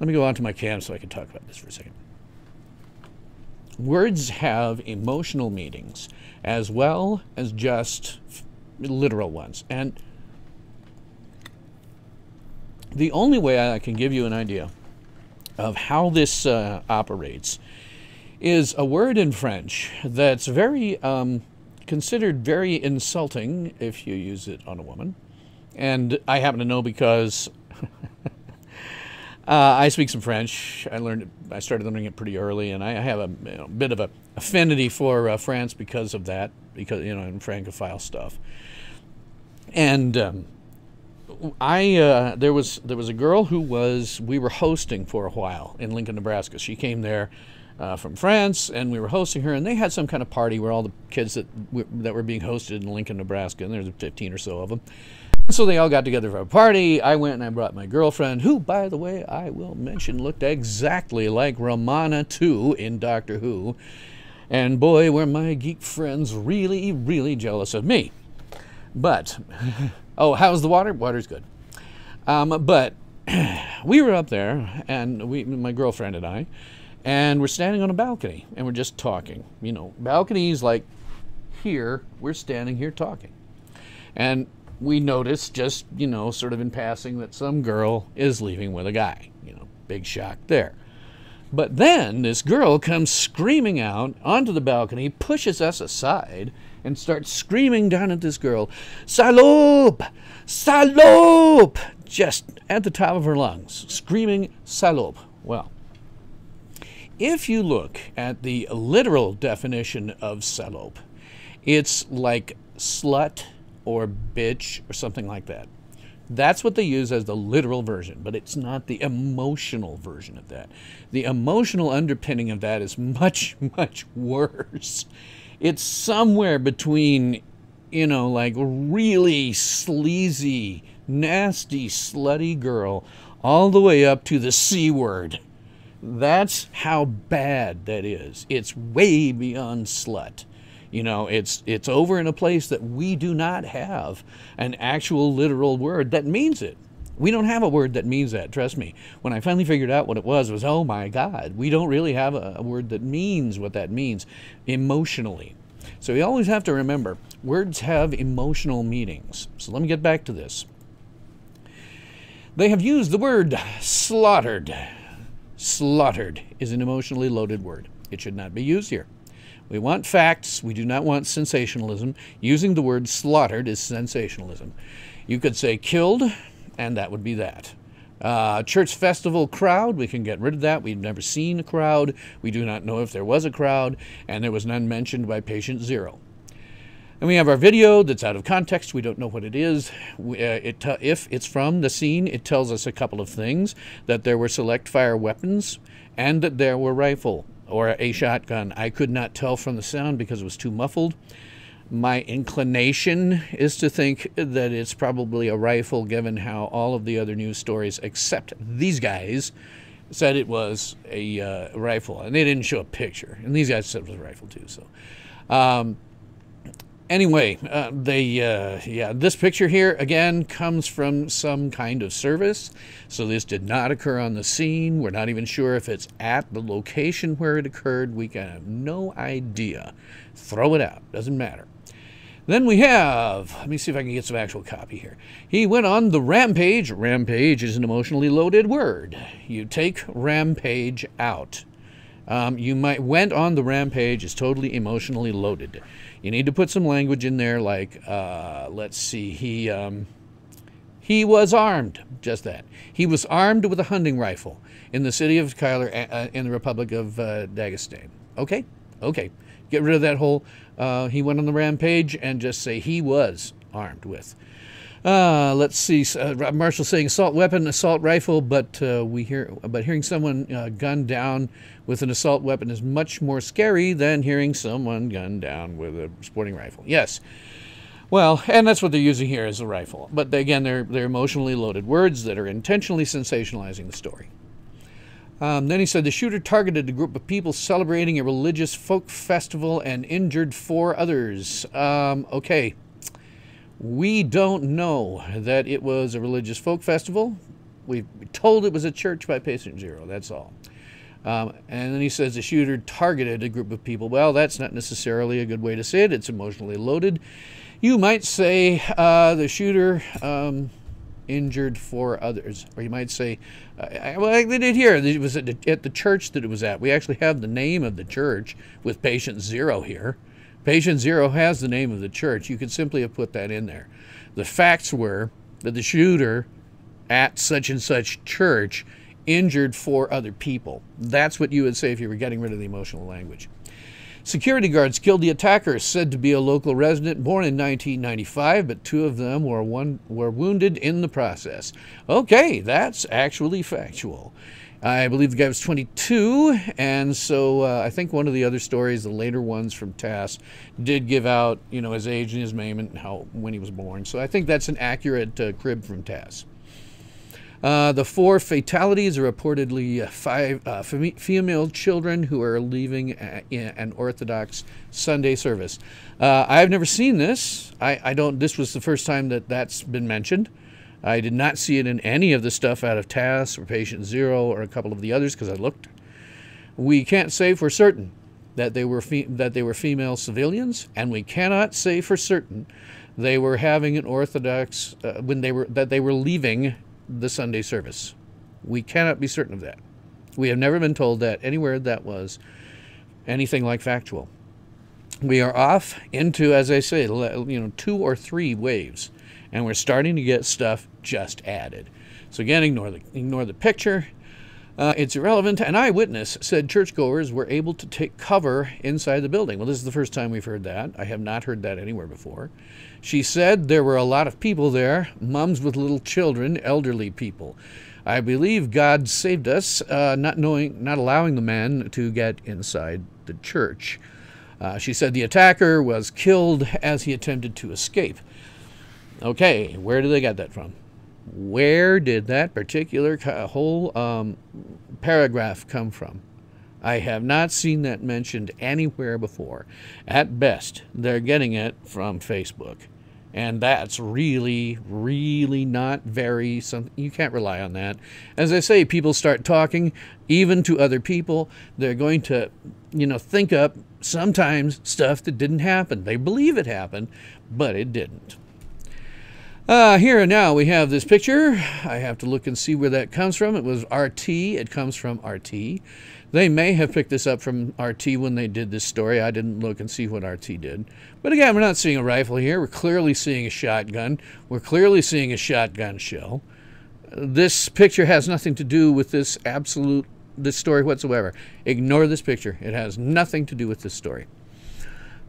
Let me go on to my cam so I can talk about this for a second. Words have emotional meanings as well as just literal ones. And the only way I can give you an idea of how this uh, operates is a word in French that's very um, considered very insulting if you use it on a woman. And I happen to know because uh, I speak some French. I learned, I started learning it pretty early, and I have a you know, bit of a affinity for uh, France because of that, because you know, and Francophile stuff. And um, I uh, there was there was a girl who was we were hosting for a while in Lincoln, Nebraska. She came there. Uh, from France, and we were hosting her, and they had some kind of party where all the kids that w that were being hosted in Lincoln, Nebraska, and there's fifteen or so of them. So they all got together for a party. I went and I brought my girlfriend, who, by the way, I will mention, looked exactly like Romana two in Doctor Who. And boy, were my geek friends really, really jealous of me. But, oh, how's the water? Water's good. Um, but we were up there, and we, my girlfriend and I, and we're standing on a balcony, and we're just talking. You know, balconies like here, we're standing here talking. And we notice just, you know, sort of in passing that some girl is leaving with a guy. You know, big shock there. But then this girl comes screaming out onto the balcony, pushes us aside, and starts screaming down at this girl, "Salop! Salop!" Just at the top of her lungs, screaming salop. Well, if you look at the literal definition of salop, it's like slut or bitch or something like that. That's what they use as the literal version, but it's not the emotional version of that. The emotional underpinning of that is much, much worse. It's somewhere between, you know, like really sleazy, nasty, slutty girl all the way up to the C word. That's how bad that is. It's way beyond slut. You know, it's it's over in a place that we do not have an actual literal word that means it. We don't have a word that means that, trust me. When I finally figured out what it was, it was, oh my God, we don't really have a, a word that means what that means emotionally. So you always have to remember, words have emotional meanings. So let me get back to this. They have used the word slaughtered. Slaughtered is an emotionally loaded word. It should not be used here. We want facts. We do not want sensationalism. Using the word slaughtered is sensationalism. You could say killed, and that would be that. Uh, church festival crowd, we can get rid of that. We've never seen a crowd. We do not know if there was a crowd, and there was none mentioned by patient zero. And we have our video that's out of context. We don't know what it is. We, uh, it if it's from the scene, it tells us a couple of things, that there were select fire weapons and that there were rifle or a shotgun. I could not tell from the sound because it was too muffled. My inclination is to think that it's probably a rifle, given how all of the other news stories except these guys said it was a uh, rifle, and they didn't show a picture. And these guys said it was a rifle too, so. Um, Anyway, uh, they, uh, yeah, this picture here, again, comes from some kind of service. So this did not occur on the scene. We're not even sure if it's at the location where it occurred. We have no idea. Throw it out. Doesn't matter. Then we have, let me see if I can get some actual copy here. He went on the rampage. Rampage is an emotionally loaded word. You take rampage out. Um, you might went on the rampage is totally emotionally loaded. You need to put some language in there like, uh, let's see, he, um, he was armed, just that. He was armed with a hunting rifle in the city of Kizlyar uh, in the Republic of uh, Dagestan. Okay, okay. Get rid of that whole, uh, he went on the rampage, and just say he was armed with. Uh, let's see, uh, Marshall saying assault weapon, assault rifle, but uh, we hear, but hearing someone uh, gunned down with an assault weapon is much more scary than hearing someone gunned down with a sporting rifle. Yes, well, and that's what they're using here is a rifle. But they, again, they're they're emotionally loaded words that are intentionally sensationalizing the story. Um, then he said the shooter targeted a group of people celebrating a religious folk festival and injured four others. Um, okay. We don't know that it was a religious folk festival. We've told it was a church by patient zero, that's all. Um, and then he says the shooter targeted a group of people. Well, that's not necessarily a good way to say it. It's emotionally loaded. You might say uh, the shooter um, injured four others. Or you might say, uh, well, like they did here. It was at the, at the church that it was at. We actually have the name of the church with patient zero here. Patient zero has the name of the church. You could simply have put that in there. The facts were that the shooter at such and such church injured four other people. That's what you would say if you were getting rid of the emotional language. Security guards killed the attacker, said to be a local resident born in nineteen ninety-five, but two of them were, one, were wounded in the process. Okay, that's actually factual. I believe the guy was twenty-two, and so uh, I think one of the other stories, the later ones from TASS, did give out, you know, his age and his name and how when he was born. So I think that's an accurate uh, crib from TASS. Uh, the four fatalities are reportedly uh, five uh, fem female children who are leaving a, an Orthodox Sunday service. Uh, I've never seen this. I, I don't. This was the first time that that's been mentioned. I did not see it in any of the stuff out of TASS or Patient Zero or a couple of the others because I looked. We can't say for certain that they were fe that they were female civilians, and we cannot say for certain they were having an Orthodox, uh, when they were, that they were leaving the Sunday service. We cannot be certain of that. We have never been told that anywhere that was anything like factual. We are off into, as I say, you know, two or three waves, and we're starting to get stuff just added. So again, ignore the, ignore the picture. Uh, it's irrelevant. An eyewitness said churchgoers were able to take cover inside the building. Well, this is the first time we've heard that. I have not heard that anywhere before. She said there were a lot of people there, moms with little children, elderly people. I believe God saved us, uh, not knowing, not allowing the man to get inside the church. Uh, she said the attacker was killed as he attempted to escape. Okay, where do they get that from? Where did that particular whole um, paragraph come from? I have not seen that mentioned anywhere before. At best, they're getting it from Facebook. And that's really, really not very something. You can't rely on that. As I say, people start talking, even to other people. They're going to, you know, think up sometimes stuff that didn't happen. They believe it happened, but it didn't. Uh, here and now we have this picture. I have to look and see where that comes from. It was R T. It comes from R T. They may have picked this up from R T when they did this story. I didn't look and see what R T did. But again, we're not seeing a rifle here. We're clearly seeing a shotgun. We're clearly seeing a shotgun shell. This picture has nothing to do with this absolute, this story whatsoever. Ignore this picture. It has nothing to do with this story.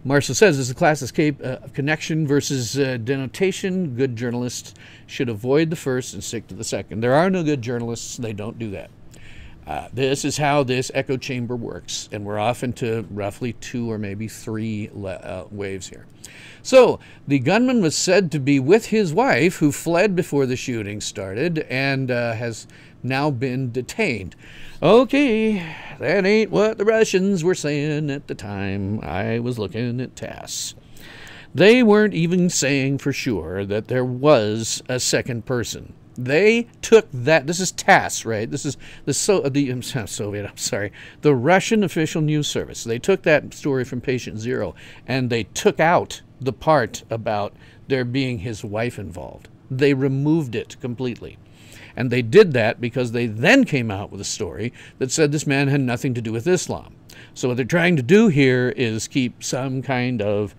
Marshall says, it's a class escape uh, of connection versus uh, denotation. Good journalists should avoid the first and stick to the second. There are no good journalists. They don't do that. Uh, this is how this echo chamber works. And we're off into roughly two or maybe three uh, waves here. So the gunman was said to be with his wife, who fled before the shooting started and uh, has now been detained. Okay, that ain't what the Russians were saying at the time I was looking at TASS. They weren't even saying for sure that there was a second person. They took that. This is TASS, right? This is the, so, the I'm Soviet, I'm sorry, the Russian official news service. They took that story from Patient Zero, and they took out the part about there being his wife involved. They removed it completely. And they did that because they then came out with a story that said this man had nothing to do with Islam. So what they're trying to do here is keep some kind of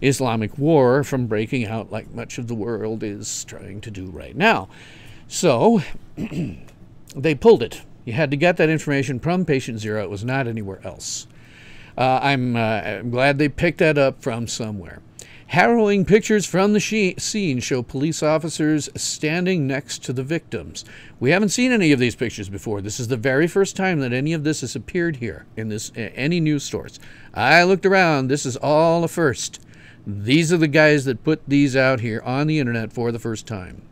Islamic war from breaking out, like much of the world is trying to do right now. So they pulled it. You had to get that information from Patient Zero. It was not anywhere else. Uh, I'm, uh, I'm glad they picked that up from somewhere. Harrowing pictures from the she scene show police officers standing next to the victims. We haven't seen any of these pictures before. This is the very first time that any of this has appeared here in this in any news source. I looked around. This is all a first. These are the guys that put these out here on the internet for the first time.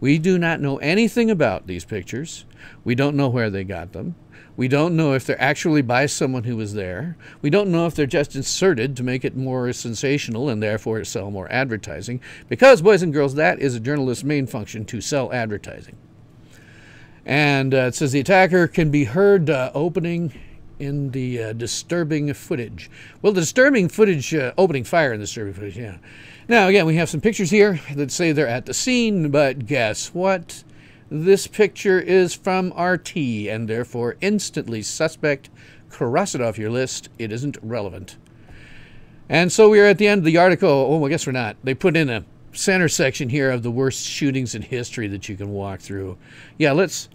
We do not know anything about these pictures. We don't know where they got them. We don't know if they're actually by someone who was there. We don't know if they're just inserted to make it more sensational and therefore sell more advertising. Because, boys and girls, that is a journalist's main function, to sell advertising. And uh, it says the attacker can be heard uh, opening in the uh, disturbing footage. Well, the disturbing footage, uh, opening fire in the disturbing footage, yeah. Now, again, we have some pictures here that say they're at the scene, but guess what? This picture is from R T and therefore instantly suspect. Cross it off your list. It isn't relevant. And so we are at the end of the article. Oh, I guess we're not. They put in a center section here of the worst shootings in history that you can walk through. Yeah, let's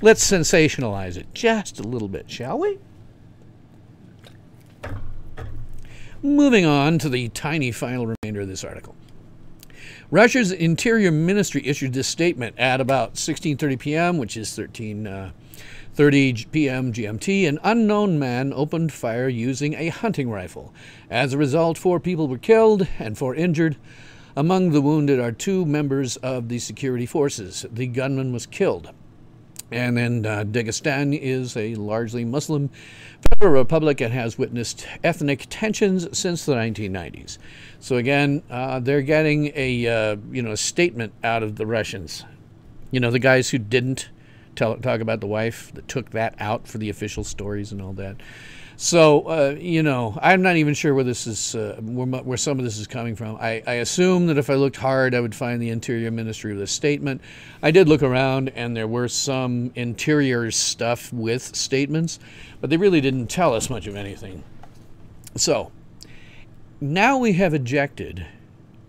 let's sensationalize it just a little bit, shall we? Moving on to the tiny final remainder of this article. Russia's Interior Ministry issued this statement at about sixteen thirty p m, which is thirteen thirty p m G M T. An unknown man opened fire using a hunting rifle. As a result, four people were killed and four injured. Among the wounded are two members of the security forces. The gunman was killed. And then uh, Dagestan is a largely Muslim federal republic and has witnessed ethnic tensions since the nineteen nineties. So again, uh, they're getting a uh, you know a statement out of the Russians, you know the guys who didn't tell, talk about the wife that took that out for the official stories and all that. So, uh, you know, I'm not even sure where this is, uh, where, where some of this is coming from. I, I assume that if I looked hard, I would find the Interior Ministry with a statement. I did look around, and there were some Interior stuff with statements, but they really didn't tell us much of anything. So, now we have ejected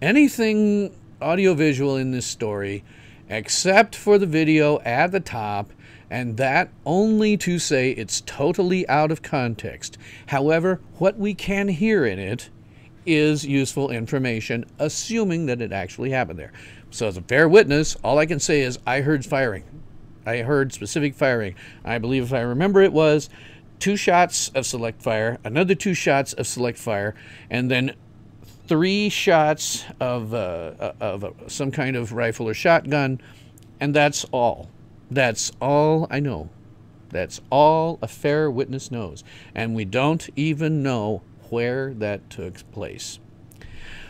anything audiovisual in this story except for the video at the top, and that only to say it's totally out of context. However, what we can hear in it is useful information, assuming that it actually happened there. So as a fair witness, all I can say is I heard firing. I heard specific firing. I believe, if I remember, it was two shots of select fire, another two shots of select fire, and then three shots of, uh, of uh, some kind of rifle or shotgun, and that's all. That's all I know. That's all a fair witness knows. And we don't even know where that took place.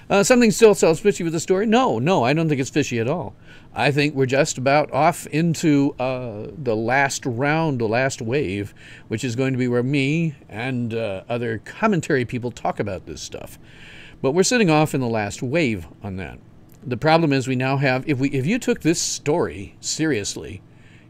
Uh, something still sounds fishy with the story? No, no, I don't think it's fishy at all. I think we're just about off into uh, the last round, the last wave, which is going to be where me and uh, other commentary people talk about this stuff. But we're sitting off in the last wave on that. The problem is we now have, if we, if you took this story seriously,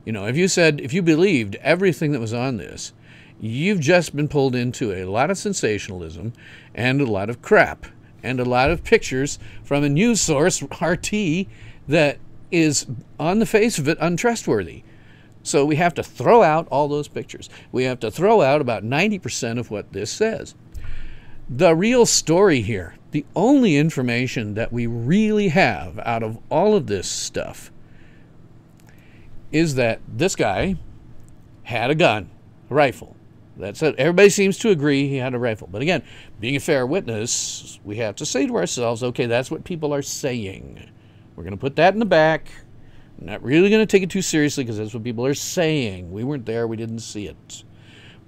you know, if you said, if you believed everything that was on this, you've just been pulled into a lot of sensationalism and a lot of crap and a lot of pictures from a news source, R T, that is, on the face of it, untrustworthy. So we have to throw out all those pictures. We have to throw out about ninety percent of what this says. The real story here, the only information that we really have out of all of this stuff, is that this guy had a gun, a rifle. That's it. Everybody seems to agree he had a rifle. But again, being a fair witness, we have to say to ourselves, okay, that's what people are saying. We're going to put that in the back. We're not really going to take it too seriously because that's what people are saying. We weren't there. We didn't see it.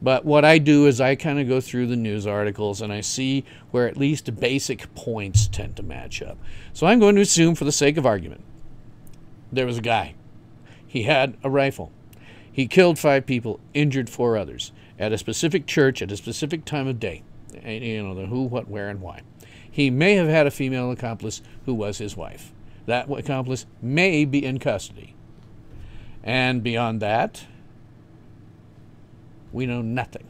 But what I do is I kind of go through the news articles and I see where at least basic points tend to match up. So I'm going to assume, for the sake of argument, there was a guy. He had a rifle. He killed five people, injured four others, at a specific church at a specific time of day. And, you know, the who, what, where, and why. He may have had a female accomplice who was his wife. That accomplice may be in custody. And beyond that, we know nothing.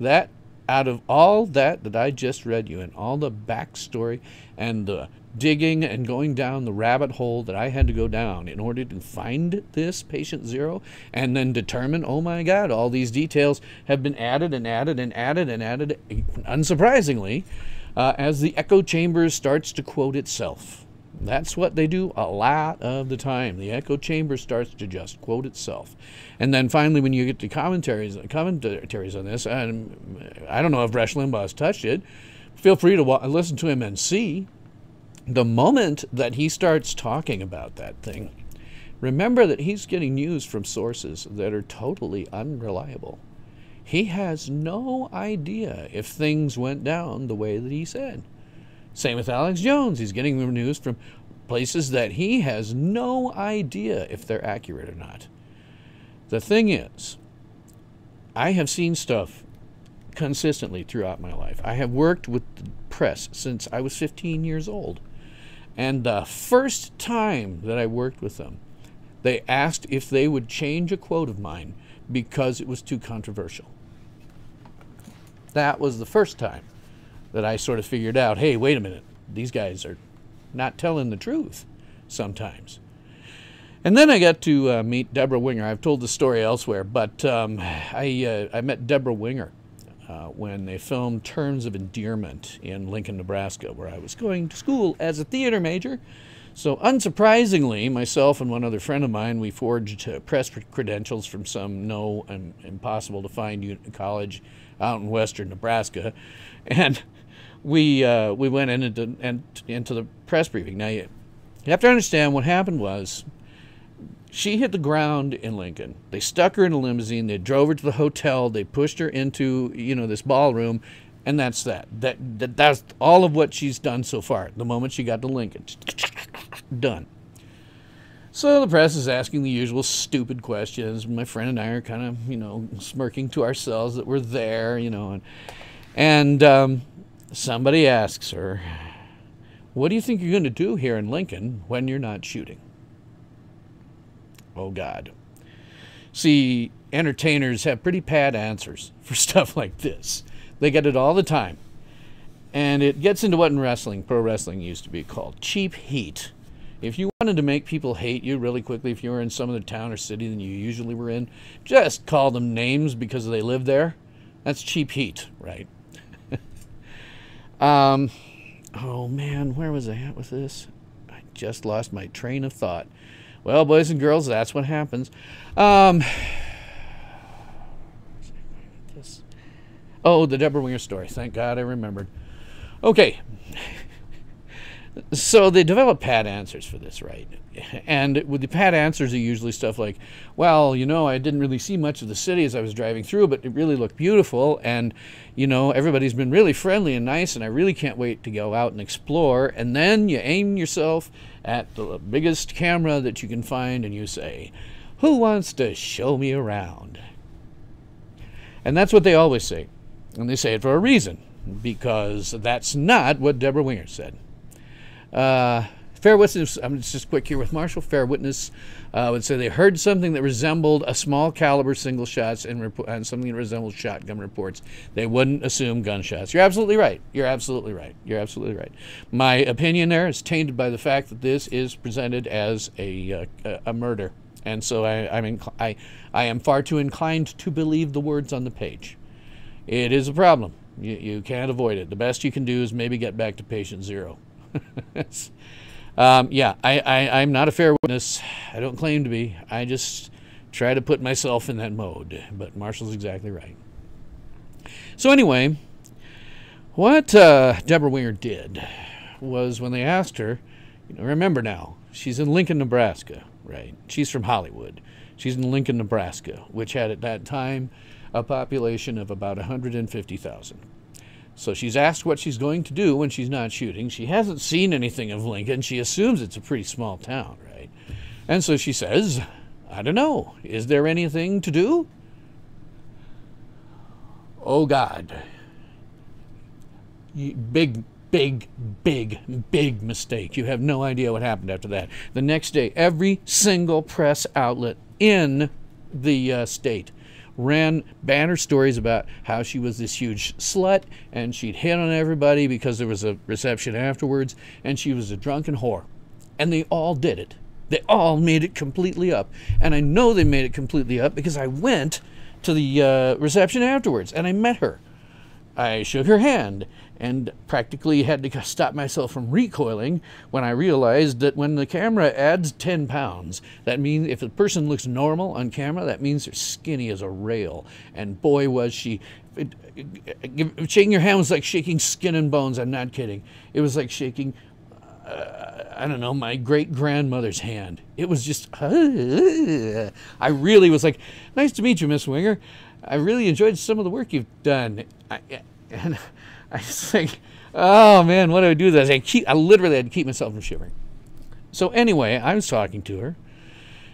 That, out of all that that I just read you, and all the backstory and the digging and going down the rabbit hole that I had to go down in order to find this patient zero, and then determine, oh my God, all these details have been added and added and added and added, unsurprisingly, uh, as the echo chamber starts to quote itself. That's what they do a lot of the time. The echo chamber starts to just quote itself. And then finally, when you get to commentaries, commentaries on this, and I don't know if Rush Limbaugh has touched it, feel free to listen to him and see. The moment that he starts talking about that thing, remember that he's getting news from sources that are totally unreliable. He has no idea if things went down the way that he said. Same with Alex Jones. He's getting news from places that he has no idea if they're accurate or not. The thing is, I have seen stuff consistently throughout my life. I have worked with the press since I was fifteen years old. And the first time that I worked with them, they asked if they would change a quote of mine because it was too controversial. That was the first time that I sort of figured out, hey, wait a minute, these guys are not telling the truth sometimes. And then I got to uh, meet Debra Winger. I've told the story elsewhere, but um, I, uh, I met Debra Winger uh, when they filmed Terms of Endearment in Lincoln, Nebraska, where I was going to school as a theater major. So unsurprisingly, myself and one other friend of mine, we forged uh, press credentials from some no um, impossible to find college out in western Nebraska. And we uh, we went in into, in, into the press briefing. Now, you, you have to understand what happened was she hit the ground in Lincoln. They stuck her in a limousine. They drove her to the hotel. They pushed her into, you know, this ballroom, and that's that. That, that that's all of what she's done so far. The moment she got to Lincoln, done. So the press is asking the usual stupid questions. My friend and I are kind of, you know, smirking to ourselves that we're there, you know. And, and um, somebody asks her, what do you think you're going to do here in Lincoln when you're not shooting? Oh, God. See, entertainers have pretty pat answers for stuff like this. They get it all the time. And it gets into what in wrestling, pro wrestling used to be called cheap heat. If you wanted to make people hate you really quickly, if you were in some other town or city than you usually were in, just call them names because they live there. That's cheap heat, right? um, oh, man, where was I at with this? I just lost my train of thought. Well, boys and girls, that's what happens. Um, oh, the Debra Winger story. Thank God I remembered. Okay. So they develop pat answers for this, right? And with the pat answers are usually stuff like, well, you know, I didn't really see much of the city as I was driving through, but it really looked beautiful. And, you know, everybody's been really friendly and nice, and I really can't wait to go out and explore. And then you aim yourself at the biggest camera that you can find, and you say, who wants to show me around? And that's what they always say. And they say it for a reason, because that's not what Debra Winger said. Uh, fair witness, I'm just quick here with Marshall, fair witness uh, would say they heard something that resembled a small caliber single shots and, and something that resembled shotgun reports. They wouldn't assume gunshots. You're absolutely right. You're absolutely right. You're absolutely right. My opinion there is tainted by the fact that this is presented as a, uh, a murder. And so I, I'm in, I, I am far too inclined to believe the words on the page. It is a problem. You, you can't avoid it. The best you can do is maybe get back to patient zero. um, yeah, I, I, I'm not a fair witness. I don't claim to be. I just try to put myself in that mode. But Marshall's exactly right. So anyway, what uh, Debra Winger did was when they asked her, you know, remember now, she's in Lincoln, Nebraska, right? She's from Hollywood. She's in Lincoln, Nebraska, which had at that time a population of about one hundred fifty thousand. So she's asked what she's going to do when she's not shooting. She hasn't seen anything of Lincoln. She assumes it's a pretty small town, right? And so she says, I don't know. Is there anything to do? Oh, God. Big, big, big, big mistake. You have no idea what happened after that. The next day, every single press outlet in the uh, state ran banner stories about how she was this huge slut and she'd hit on everybody because there was a reception afterwards and she was a drunken whore. And they all did it. They all made it completely up. And I know they made it completely up because I went to the uh, reception afterwards and I met her. I shook her hand and practically had to stop myself from recoiling when I realized that when the camera adds ten pounds, that means if a person looks normal on camera, that means they're skinny as a rail. And boy, was she. It, it, it, shaking your hand was like shaking skin and bones. I'm not kidding. It was like shaking, uh, I don't know, my great-grandmother's hand. It was just, uh, I really was like, nice to meet you, Miss Winger. I really enjoyed some of the work you've done. I, and I just think, oh, man, what do I do with this? I, keep, I literally had to keep myself from shivering. So anyway, I was talking to her.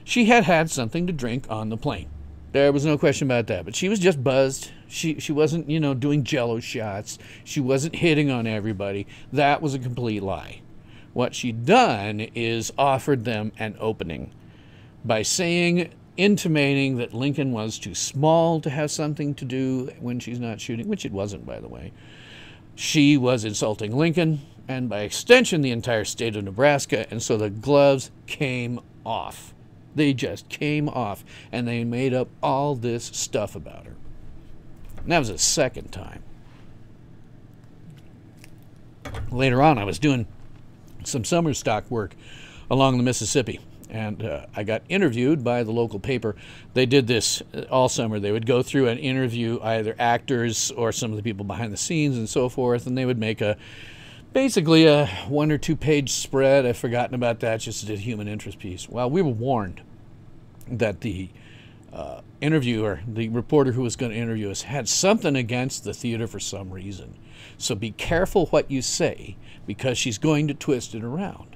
She had had something to drink on the plane. There was no question about that. But she was just buzzed. She, she wasn't, you know, doing jello shots. She wasn't hitting on everybody. That was a complete lie. What she'd done is offered them an opening by saying, intimating that Lincoln was too small to have something to do when she's not shooting, which it wasn't, by the way. She was insulting Lincoln and, by extension, the entire state of Nebraska, and so the gloves came off. They just came off, and they made up all this stuff about her. And that was the second time. Later on, I was doing some summer stock work along the Mississippi. And uh, I got interviewed by the local paper. They did this all summer. They would go through and interview either actors or some of the people behind the scenes and so forth, and they would make a basically a one or two page spread. I've forgotten about that, just a human interest piece. Well, we were warned that the uh, interviewer, the reporter who was going to interview us, had something against the theater for some reason. So be careful what you say because she's going to twist it around.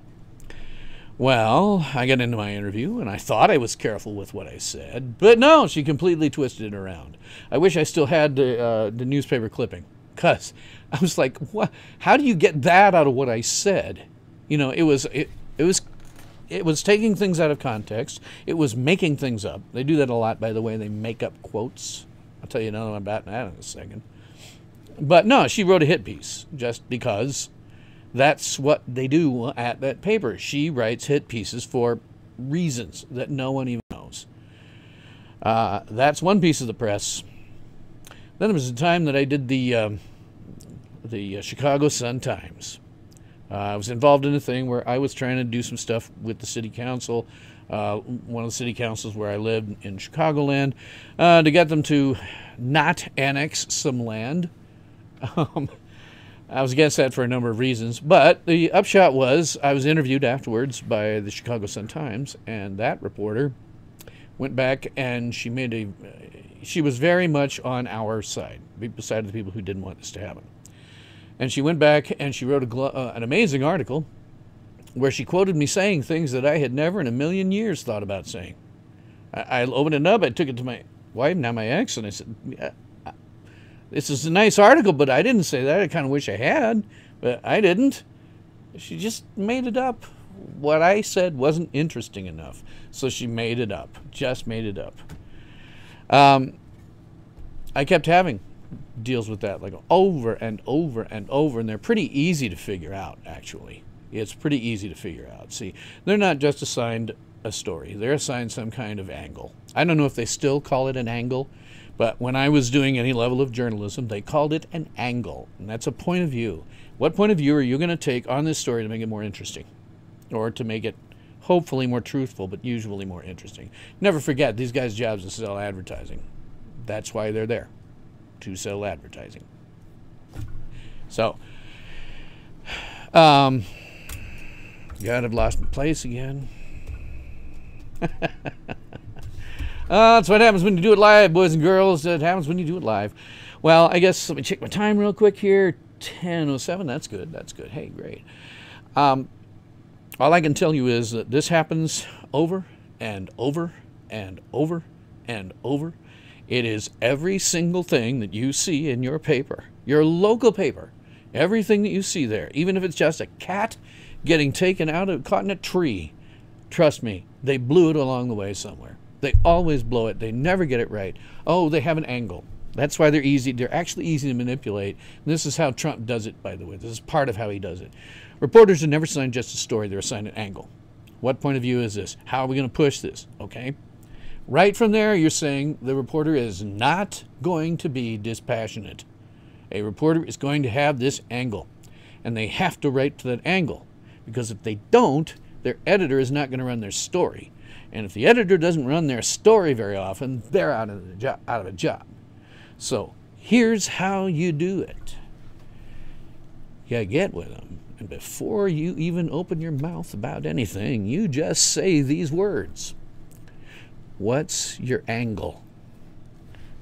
Well, I got into my interview, and I thought I was careful with what I said, but no, she completely twisted it around. I wish I still had the, uh, the newspaper clipping, because I was like, what? How do you get that out of what I said? You know, it was, it, it was, it was taking things out of context. It was making things up. They do that a lot, by the way. They make up quotes. I'll tell you another one about that in a second. But no, she wrote a hit piece just because that's what they do at that paper. She writes hit pieces for reasons that no one even knows. Uh, that's one piece of the press. Then there was the time that I did the, um, the uh, Chicago Sun-Times. Uh, I was involved in a thing where I was trying to do some stuff with the city council, uh, one of the city councils where I lived in Chicagoland, uh, to get them to not annex some land. Um, I was against that for a number of reasons, but the upshot was I was interviewed afterwards by the Chicago Sun-Times, and that reporter went back and she made a, she was very much on our side, the side of the people who didn't want this to happen. And she went back and she wrote a, uh, an amazing article where she quoted me saying things that I had never in a million years thought about saying. I, I opened it up, I took it to my wife, now my ex, and I said, yeah, this is a nice article, but I didn't say that. I kind of wish I had, but I didn't. She just made it up. What I said wasn't interesting enough, so she made it up, just made it up. Um, I kept having deals with that, like over and over and over, and they're pretty easy to figure out, actually. It's pretty easy to figure out. See, they're not just assigned a story. They're assigned some kind of angle. I don't know if they still call it an angle, but when I was doing any level of journalism, they called it an angle, and that's a point of view. What point of view are you going to take on this story to make it more interesting, or to make it hopefully more truthful, but usually more interesting? Never forget, these guys' jobs are to sell advertising. That's why they're there, to sell advertising. So, um, God, I've lost my place again. Uh, that's what happens when you do it live, boys and girls. It happens when you do it live. Well, I guess let me check my time real quick here. ten oh seven. That's good. That's good. Hey, great. Um, all I can tell you is that this happens over and over and over and over. It is every single thing that you see in your paper, your local paper. Everything that you see there, even if it's just a cat getting taken out of, caught in a tree. Trust me, they blew it along the way somewhere. They always blow it. They never get it right. Oh, they have an angle. That's why they're easy. They're actually easy to manipulate. And this is how Trump does it, by the way. This is part of how he does it. Reporters are never assigned just a story. They're assigned an angle. What point of view is this? How are we going to push this? Okay. Right from there, you're saying the reporter is not going to be dispassionate. A reporter is going to have this angle. And they have to write to that angle. Because if they don't, their editor is not going to run their story. And if the editor doesn't run their story very often, they're out of, the jo out of a job. So here's how you do it. You get with them. And before you even open your mouth about anything, you just say these words. What's your angle?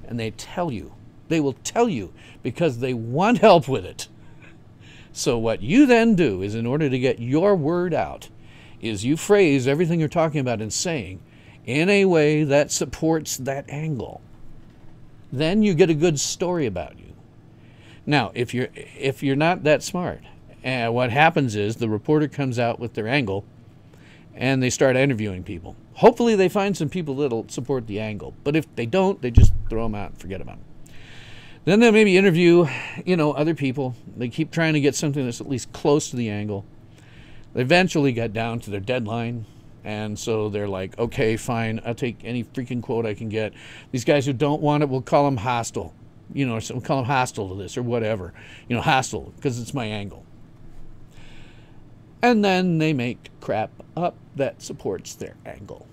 And they tell you. They will tell you because they want help with it. So what you then do is, in order to get your word out, is you phrase everything you're talking about and saying in a way that supports that angle. Then you get a good story about you. Now, if you're, if you're not that smart, uh, what happens is the reporter comes out with their angle and they start interviewing people. Hopefully they find some people that'll support the angle. But if they don't, they just throw them out and forget about them. Then they'll maybe interview, you know, other people. They keep trying to get something that's at least close to the angle. They eventually got down to their deadline, and so they're like, okay, fine, I'll take any freaking quote I can get. These guys who don't want it, we'll call them hostile, you know, or we'll call them hostile to this or whatever, you know, hostile, because it's my angle. And then they make crap up that supports their angle.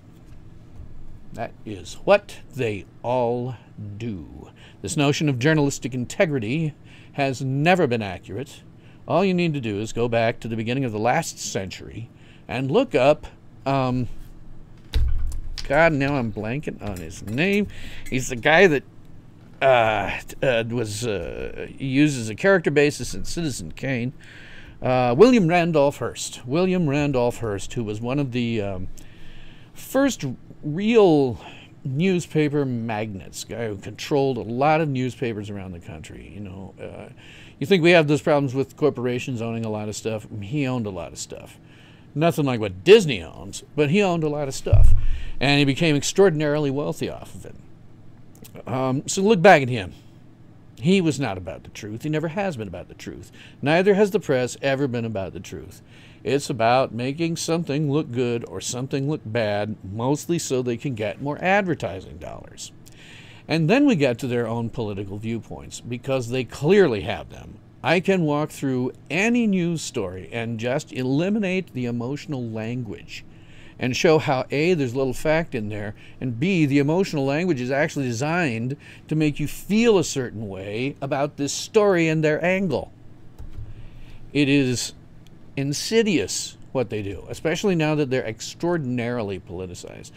That is what they all do. This notion of journalistic integrity has never been accurate. All you need to do is go back to the beginning of the last century and look up, um, God, now I'm blanking on his name. He's the guy that uh, uh, was uh, used as a character basis in Citizen Kane. Uh, William Randolph Hearst. William Randolph Hearst, who was one of the um, first real newspaper magnates, guy who controlled a lot of newspapers around the country. You know, uh, you think we have those problems with corporations owning a lot of stuff? He owned a lot of stuff. Nothing like what Disney owns, but he owned a lot of stuff. And he became extraordinarily wealthy off of it. Um, so look back at him. He was not about the truth. He never has been about the truth. Neither has the press ever been about the truth. It's about making something look good or something look bad, mostly so they can get more advertising dollars. And then we get to their own political viewpoints, because they clearly have them. I can walk through any news story and just eliminate the emotional language and show how A, there's little fact in there, and B, the emotional language is actually designed to make you feel a certain way about this story and their angle. It is insidious what they do, especially now that they're extraordinarily politicized.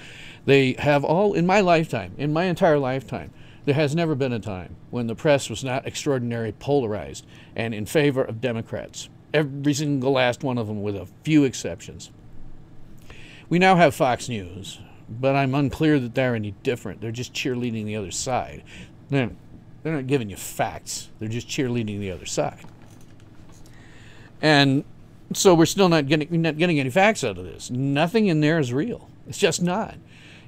They have all, in my lifetime, in my entire lifetime, there has never been a time when the press was not extraordinarily polarized and in favor of Democrats. Every single last one of them, with a few exceptions. We now have Fox News, but I'm unclear that they're any different. They're just cheerleading the other side. They're, they're not giving you facts. They're just cheerleading the other side. And so we're still not getting, not getting any facts out of this. Nothing in there is real. It's just not.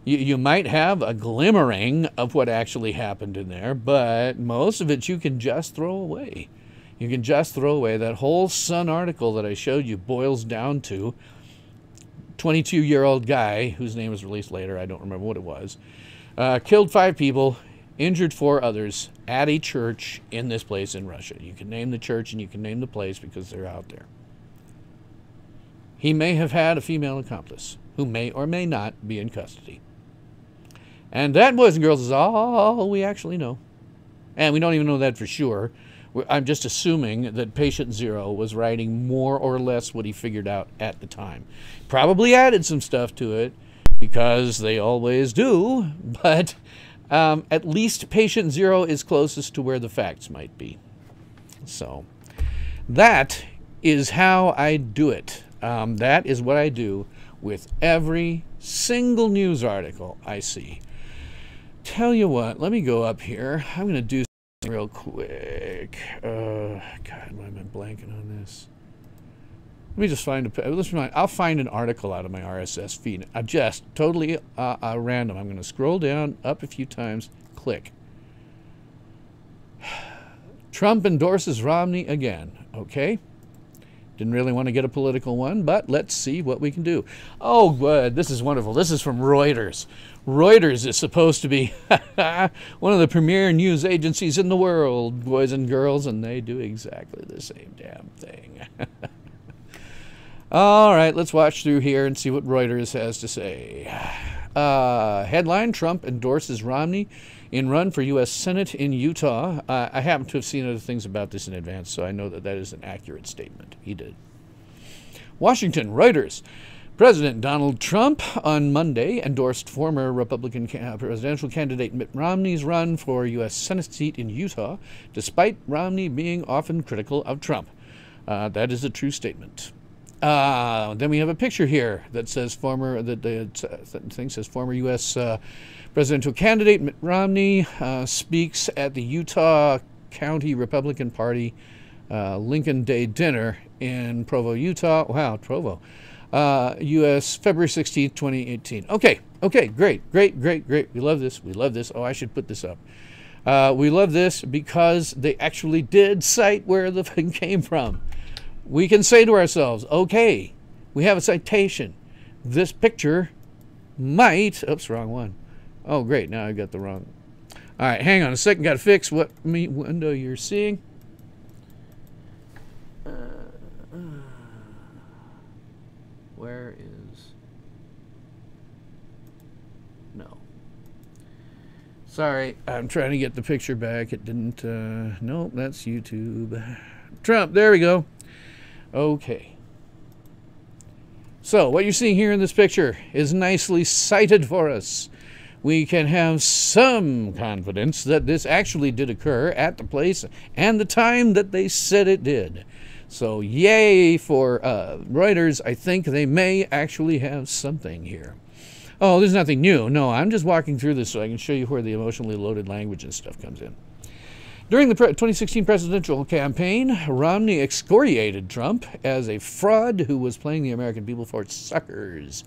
You, you might have a glimmering of what actually happened in there, but most of it you can just throw away. You can just throw away. That whole Sun article that I showed you boils down to twenty-two-year-old guy, whose name was released later, I don't remember what it was, uh, killed five people, injured four others at a church in this place in Russia. You can name the church and you can name the place because they're out there. He may have had a female accomplice who may or may not be in custody. And that, boys and girls, is all we actually know. And we don't even know that for sure. I'm just assuming that patient zero was writing more or less what he figured out at the time. Probably added some stuff to it, because they always do, but um, at least patient zero is closest to where the facts might be. So that is how I do it. Um, that is what I do with every single news article I see. Tell you what, let me go up here. I'm going to do real quick. Uh, God, why am I blanking on this? Let me just find a. Let's find, I'll find an article out of my R S S feed. I'm just totally uh, uh, random. I'm going to scroll down, up a few times, click. Trump endorses Romney again. Okay. Didn't really want to get a political one, but let's see what we can do. Oh, good. This is wonderful. This is from Reuters. Reuters is supposed to be one of the premier news agencies in the world, boys and girls, and they do exactly the same damn thing. All right, let's watch through here and see what Reuters has to say. Uh, headline, Trump endorses Romney in run for U S Senate in Utah. Uh, I happen to have seen other things about this in advance, so I know that that is an accurate statement. He did. Washington, Reuters. President Donald Trump on Monday endorsed former Republican presidential candidate Mitt Romney's run for U S Senate seat in Utah, despite Romney being often critical of Trump. Uh, that is a true statement. Uh, then we have a picture here that says former, that the thing says former U S Uh, presidential candidate Mitt Romney uh, speaks at the Utah County Republican Party uh, Lincoln Day dinner in Provo, Utah. Wow, Provo. Uh, U S February sixteenth, twenty eighteen. Okay, okay, great, great, great, great. We love this. We love this. Oh, I should put this up. Uh, we love this because they actually did cite where the thing came from. We can say to ourselves, okay, we have a citation. This picture might, oops, wrong one. Oh, great, now I've got the wrong. All right, hang on a second. Got to fix what me window you're seeing. Uh, uh, where is... No. Sorry, I'm trying to get the picture back. It didn't... Uh, nope, that's YouTube. Trump, there we go. Okay. So, what you're seeing here in this picture is nicely cited for us. We can have some confidence that this actually did occur at the place and the time that they said it did. So yay for uh, Reuters. I think they may actually have something here. Oh, there's nothing new. No, I'm just walking through this so I can show you where the emotionally loaded language and stuff comes in. During the twenty sixteen presidential campaign, Romney excoriated Trump as a fraud who was playing the American people for suckers.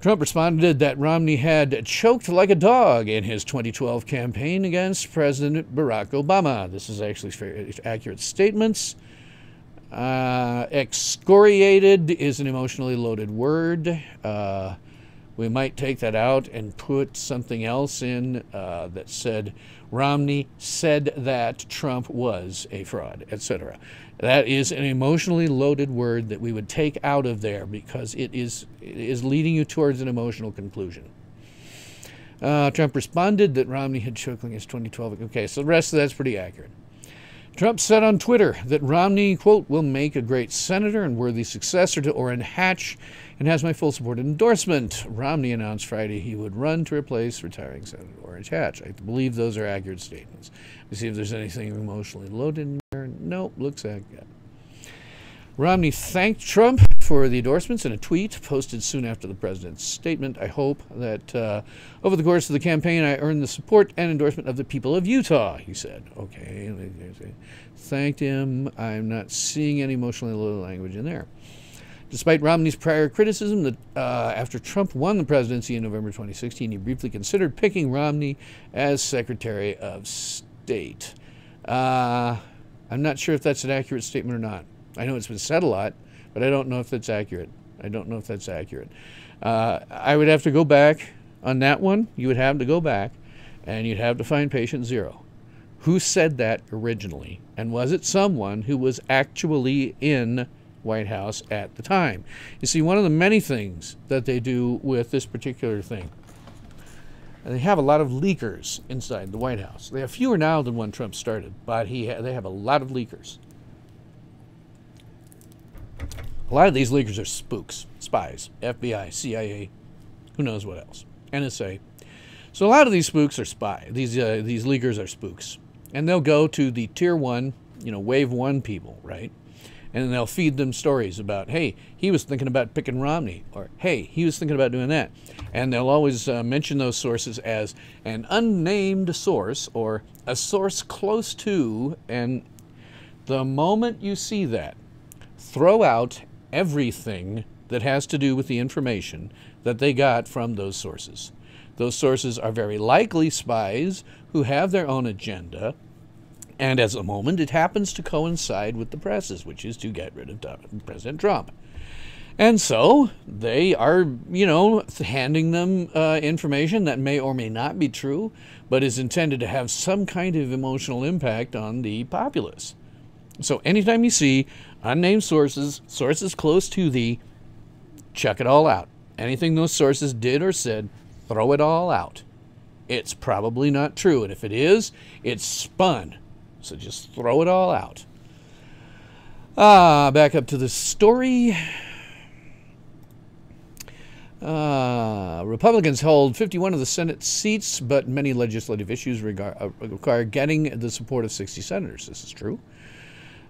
Trump responded that Romney had choked like a dog in his twenty twelve campaign against President Barack Obama. This is actually very accurate statements. Uh, excoriated is an emotionally loaded word. Uh, we might take that out and put something else in uh, that said, Romney said that Trump was a fraud, et cetera. That is an emotionally loaded word that we would take out of there because it is, it is leading you towards an emotional conclusion. Uh, Trump responded that Romney had choked in his twenty twelve. Okay, so the rest of that's pretty accurate. Trump said on Twitter that Romney, quote, will make a great senator and worthy successor to Orrin Hatch and has my full support and endorsement. Romney announced Friday he would run to replace retiring Senator Orrin Hatch. I believe those are accurate statements. Let's see if there's anything emotionally loaded in there. Nope, looks like that. Romney thanked Trump for the endorsements in a tweet posted soon after the president's statement. I hope that uh, over the course of the campaign, I earned the support and endorsement of the people of Utah, he said. Okay, thanked him. I'm not seeing any emotionally loaded language in there. Despite Romney's prior criticism that uh, after Trump won the presidency in November twenty sixteen, he briefly considered picking Romney as Secretary of State. Uh, I'm not sure if that's an accurate statement or not. I know it's been said a lot, but I don't know if that's accurate. I don't know if that's accurate. Uh, I would have to go back on that one. You would have to go back, and you'd have to find patient zero. Who said that originally? And was it someone who was actually in White House at the time? You see, one of the many things that they do with this particular thing, and they have a lot of leakers inside the White House. They have fewer now than when Trump started, but he ha- they have a lot of leakers. A lot of these leakers are spooks, spies, F B I, C I A, who knows what else, N S A. So a lot of these spooks are spy. These uh, these leakers are spooks, and they'll go to the tier one, you know, wave one people, right? And they'll feed them stories about, hey, he was thinking about picking Romney, or hey, he was thinking about doing that, and they'll always uh, mention those sources as an unnamed source or a source close to. And the moment you see that, throw out everything that has to do with the information that they got from those sources. Those sources are very likely spies who have their own agenda, and at the moment it happens to coincide with the press's, which is to get rid of President Trump. And so they are, you know, handing them uh, information that may or may not be true, but is intended to have some kind of emotional impact on the populace. So anytime you see unnamed sources, sources close to the, check it all out. Anything those sources did or said, throw it all out. It's probably not true, and if it is, it's spun. So just throw it all out. Ah, back up to the story. Uh, Republicans hold fifty-one of the Senate seats, but many legislative issues regard, uh, require getting the support of sixty senators. This is true.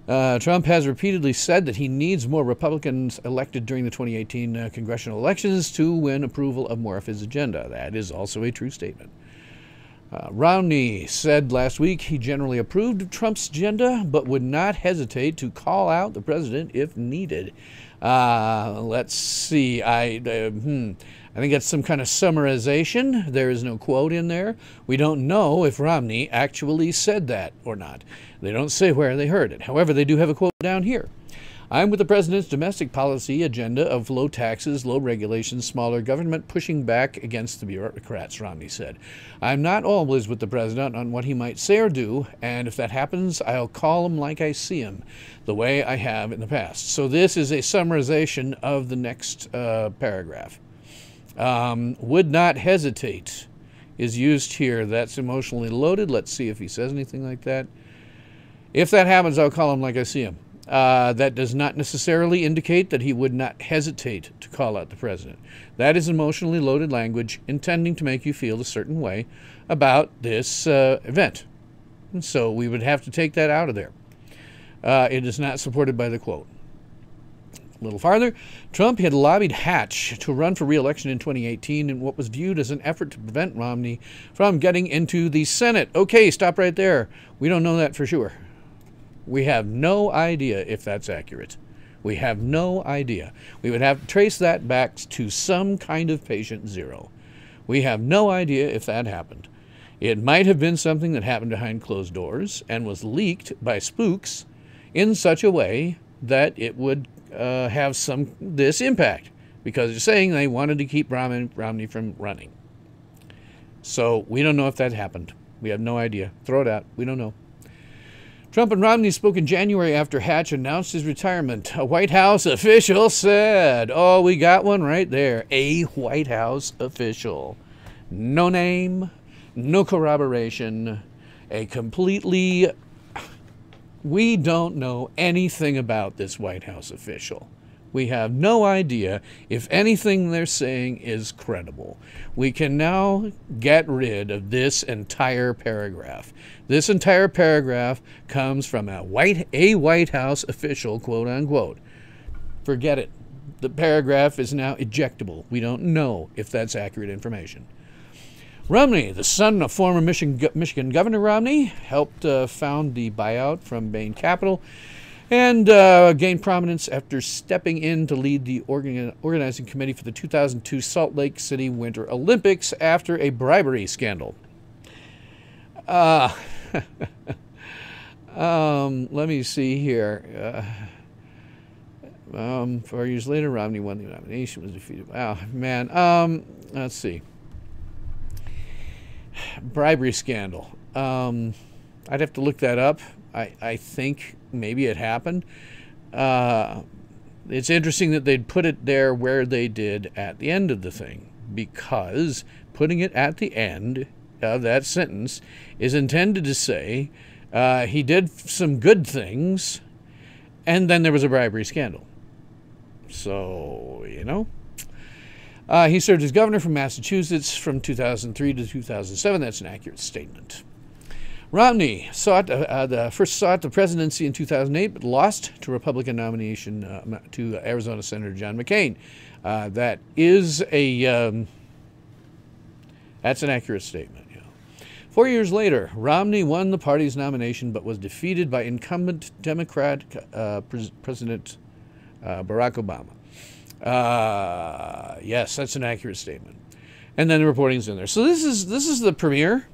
Uh, Trump has repeatedly said that he needs more Republicans elected during the twenty eighteen uh, congressional elections to win approval of more of his agenda. That is also a true statement. Uh, Romney said last week he generally approved of Trump's agenda, but would not hesitate to call out the president if needed. Uh, let's see. I, uh, hmm. I think that's some kind of summarization. There is no quote in there. We don't know if Romney actually said that or not. They don't say where they heard it. However, they do have a quote down here. I'm with the president's domestic policy agenda of low taxes, low regulations, smaller government, pushing back against the bureaucrats, Romney said. I'm not always with the president on what he might say or do, and if that happens, I'll call him like I see him, the way I have in the past. So this is a summarization of the next uh, paragraph. Um, would not hesitate is used here. That's emotionally loaded. Let's see if he says anything like that. If that happens, I'll call him like I see him. Uh, that does not necessarily indicate that he would not hesitate to call out the president. That is emotionally loaded language intending to make you feel a certain way about this uh, event. And so we would have to take that out of there. Uh, it is not supported by the quote. A little farther, Trump had lobbied Hatch to run for re-election in twenty eighteen in what was viewed as an effort to prevent Romney from getting into the Senate. Okay, stop right there. We don't know that for sure. We have no idea if that's accurate. We have no idea. We would have to trace that back to some kind of patient zero. We have no idea if that happened. It might have been something that happened behind closed doors and was leaked by spooks in such a way that it would Uh, have some this impact, because they're saying they wanted to keep Romney, Romney from running. So we don't know if that happened. We have no idea. Throw it out. We don't know. Trump and Romney spoke in January after Hatch announced his retirement. A White House official said, oh, we got one right there. A White House official. No name, no corroboration, a completely... We don't know anything about this White House official. We have no idea if anything they're saying is credible. We can now get rid of this entire paragraph. This entire paragraph comes from a White, a White House official, quote unquote. Forget it. The paragraph is now ejectable. We don't know if that's accurate information. Romney, the son of former Michigan, Michigan Governor Romney, helped uh, found the buyout from Bain Capital and uh, gained prominence after stepping in to lead the organ organizing committee for the two thousand two Salt Lake City Winter Olympics after a bribery scandal. Uh, um, let me see here. Uh, um, four years later, Romney won the nomination, was defeated. Wow, man. Um, let's see. Bribery scandal. Um, I'd have to look that up. I, I think maybe it happened. Uh, it's interesting that they'd put it there where they did at the end of the thing, because putting it at the end of that sentence is intended to say uh, he did some good things and then there was a bribery scandal. So, you know. Uh, he served as governor from Massachusetts from two thousand three to two thousand seven. That's an accurate statement. Romney sought, uh, uh, the first sought the presidency in two thousand eight, but lost to Republican nomination uh, to Arizona Senator John McCain. Uh, that is a um, that's an accurate statement. Yeah. Four years later, Romney won the party's nomination, but was defeated by incumbent Democrat uh, pres President uh, Barack Obama. Uh, yes, that's an accurate statement. And then the reporting's in there. So this is this is the premier,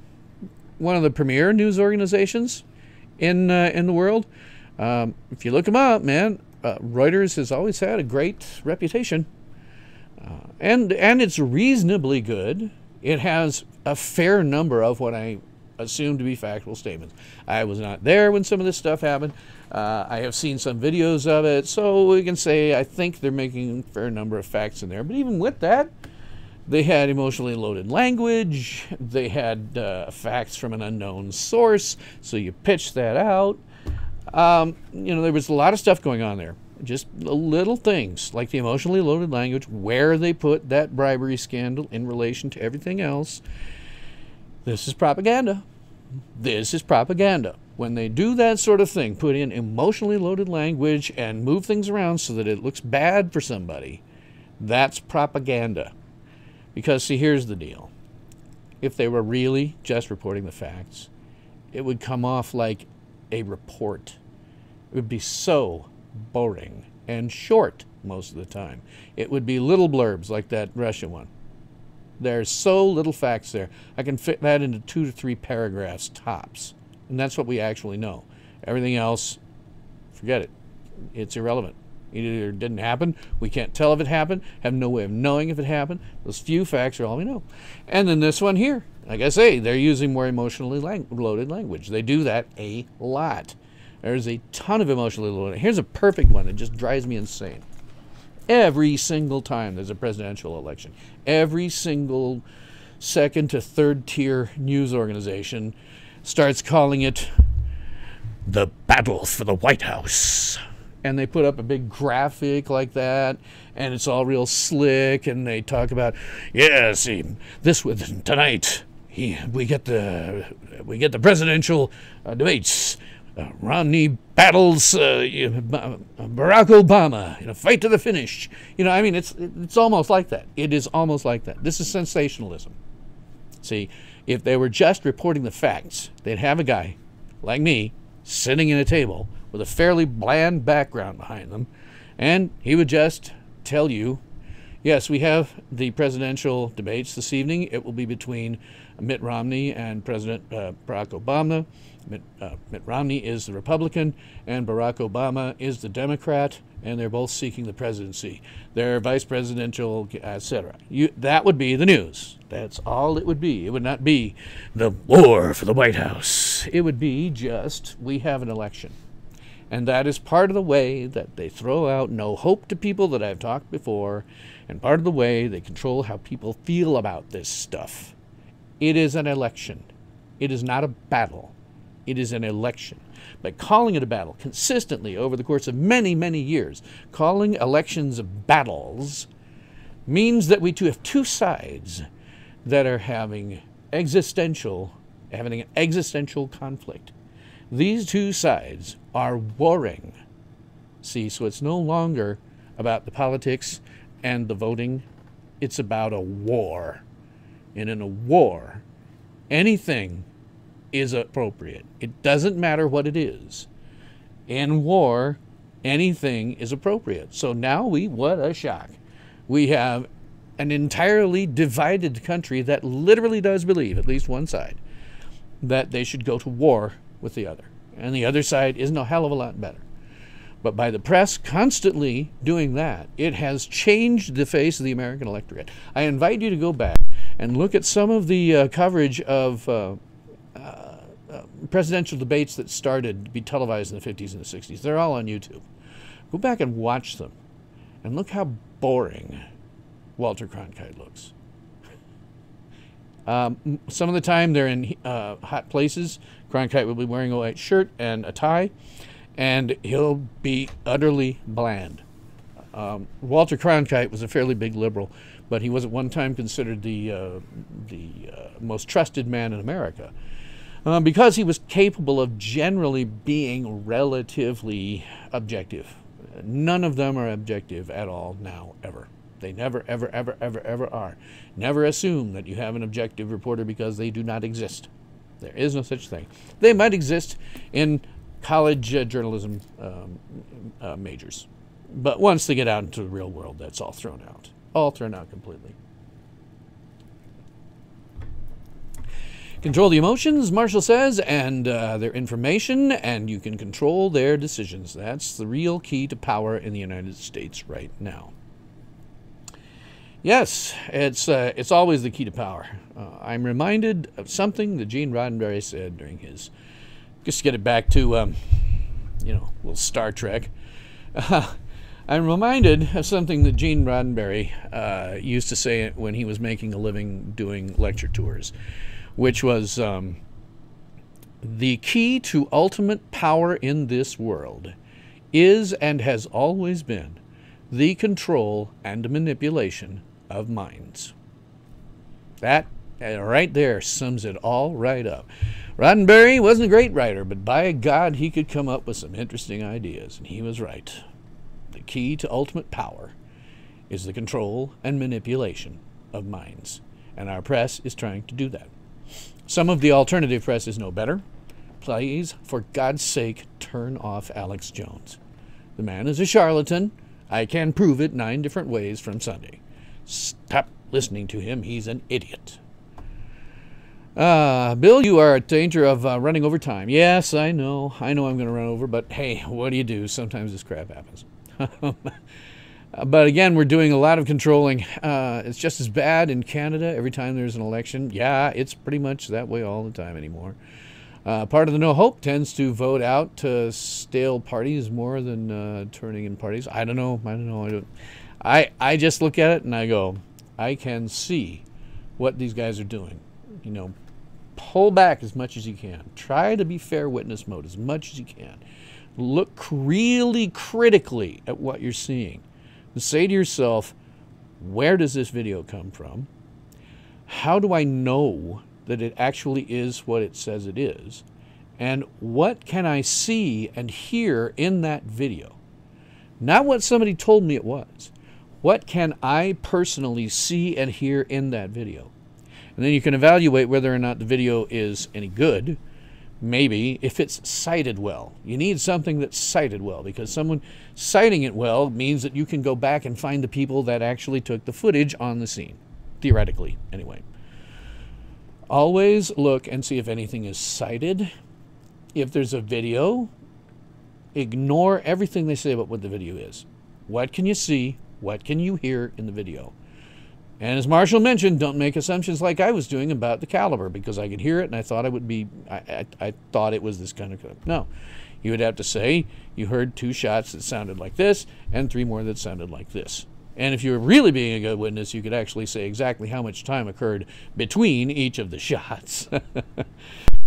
one of the premier news organizations in uh, in the world. Um, if you look them up, man, uh, Reuters has always had a great reputation, uh, and and it's reasonably good. It has a fair number of what I assume to be factual statements. I was not there when some of this stuff happened. Uh, I have seen some videos of it, so we can say I think they're making a fair number of facts in there. But even with that, they had emotionally loaded language. They had uh, facts from an unknown source, so you pitched that out. Um, you know, there was a lot of stuff going on there. Just little things like the emotionally loaded language, where they put that bribery scandal in relation to everything else. This is propaganda. This is propaganda. When they do that sort of thing, put in emotionally loaded language and move things around so that it looks bad for somebody, that's propaganda. Because, see, here's the deal. If they were really just reporting the facts, it would come off like a report. It would be so boring and short most of the time. It would be little blurbs like that Russian one. There's so little facts there. I can fit that into two to three paragraphs tops. And that's what we actually know. Everything else, forget it. It's irrelevant. It either didn't happen, we can't tell if it happened, have no way of knowing if it happened. Those few facts are all we know. And then this one here, like I say, they're using more emotionally lang- loaded language. They do that a lot. There's a ton of emotionally loaded. Here's a perfect one that just drives me insane. Every single time there's a presidential election, every single second to third tier news organization starts calling it the battle for the White House. And they put up a big graphic like that, and it's all real slick, and they talk about, yeah, see, this with tonight, he, we get the we get the presidential uh, debates. Uh, Romney battles uh, you know, Barack Obama in a fight to the finish. You know, I mean, it's it's almost like that. It is almost like that. This is sensationalism. See, if they were just reporting the facts, they'd have a guy like me sitting at a table with a fairly bland background behind them, and he would just tell you, yes, we have the presidential debates this evening. It will be between Mitt Romney and President uh, Barack Obama. Mitt, uh, Mitt Romney is the Republican, and Barack Obama is the Democrat, and they're both seeking the presidency. They're vice presidential, et cetera. That would be the news. That's all it would be. It would not be the war for the White House. It would be just, we have an election. And that is part of the way that they throw out no hope to people that I've talked before, and part of the way they control how people feel about this stuff. It is an election. It is not a battle. It is an election. But calling it a battle consistently over the course of many, many years, calling elections battles, means that we too have two sides that are having existential, having an existential conflict. These two sides are warring. See, so it's no longer about the politics and the voting. It's about a war. And in a war, anything is appropriate. It doesn't matter what it is. In war, anything is appropriate. So now we, what a shock. We have an entirely divided country that literally does believe, at least one side, that they should go to war with the other. And the other side isn't a hell of a lot better. But by the press constantly doing that, it has changed the face of the American electorate. I invite you to go back and look at some of the uh, coverage of uh, Uh, uh, presidential debates that started to be televised in the fifties and the sixties. They're all on YouTube. Go back and watch them, and look how boring Walter Cronkite looks. Um, some of the time they're in uh, hot places. Cronkite will be wearing a white shirt and a tie, and he'll be utterly bland. Um, Walter Cronkite was a fairly big liberal, but he was at one time considered the, uh, the uh, most trusted man in America. Um, because he was capable of generally being relatively objective. None of them are objective at all now, ever. They never, ever, ever, ever, ever are. Never assume that you have an objective reporter, because they do not exist. There is no such thing. They might exist in college uh, journalism um, uh, majors. But once they get out into the real world, that's all thrown out. All thrown out completely. Control the emotions, Marshall says, and uh, their information, and you can control their decisions. That's the real key to power in the United States right now. Yes, it's, uh, it's always the key to power. Uh, I'm reminded of something that Gene Roddenberry said during his, just to get it back to, um, you know, a little Star Trek. Uh, I'm reminded of something that Gene Roddenberry uh, used to say when he was making a living doing lecture tours, which was, um, the key to ultimate power in this world is and has always been the control and manipulation of minds. That right there sums it all right up. Roddenberry wasn't a great writer, but by God, he could come up with some interesting ideas, and he was right. The key to ultimate power is the control and manipulation of minds, and our press is trying to do that. Some of the alternative press is no better. Please, for God's sake, turn off Alex Jones. The man is a charlatan. I can prove it nine different ways from Sunday. Stop listening to him. He's an idiot. Uh, Bill, you are at danger of uh, running over time. Yes, I know. I know I'm going to run over, but hey, what do you do? Sometimes this crap happens. But again, we're doing a lot of controlling. Uh, it's just as bad in Canada every time there's an election. Yeah, it's pretty much that way all the time anymore. Uh, part of the no hope tends to vote out uh, stale parties more than uh, turning in parties. I don't know. I don't know. I, don't. I, I just look at it and I go, I can see what these guys are doing. You know, pull back as much as you can. Try to be fair witness mode as much as you can. Look really critically at what you're seeing. Say to yourself, where does this video come from? How do I know that it actually is what it says it is? and what can I see and hear in that video? Not what somebody told me it was. What can I personally see and hear in that video? And then you can evaluate whether or not the video is any good. Maybe if it's cited well. You need something that's cited well, because someone citing it well means that you can go back and find the people that actually took the footage on the scene. Theoretically, anyway. Always look and see if anything is cited. If there's a video, ignore everything they say about what the video is. What can you see? What can you hear in the video? And as Marshall mentioned, don't make assumptions like I was doing about the caliber, because I could hear it and I thought it would be, I, I, I thought it was this kind of caliber. No, you would have to say you heard two shots that sounded like this and three more that sounded like this. And if you were really being a good witness, you could actually say exactly how much time occurred between each of the shots.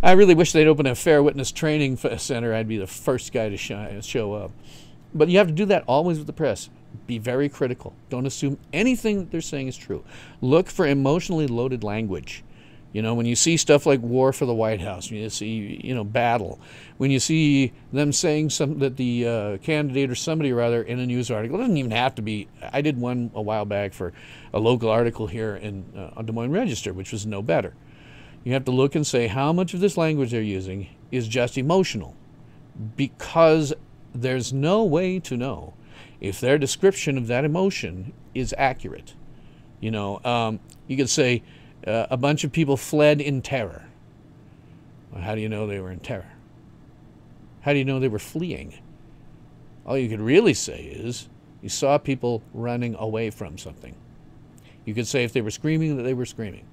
I really wish they'd open a fair witness training center. I'd be the first guy to sh- show up. But you have to do that always with the press. Be very critical. Don't assume anything that they're saying is true. Look for emotionally loaded language. You know, when you see stuff like war for the White House, when you see, you know, battle, when you see them saying some, that the uh, candidate or somebody or other in a news article, it doesn't even have to be. I did one a while back for a local article here in uh, Des Moines Register, which was no better. You have to look and say how much of this language they're using is just emotional, because there's no way to know if their description of that emotion is accurate. You know, um, you could say uh, a bunch of people fled in terror. Well, how do you know they were in terror? How do you know they were fleeing? All you could really say is you saw people running away from something. You could say if they were screaming that they were screaming.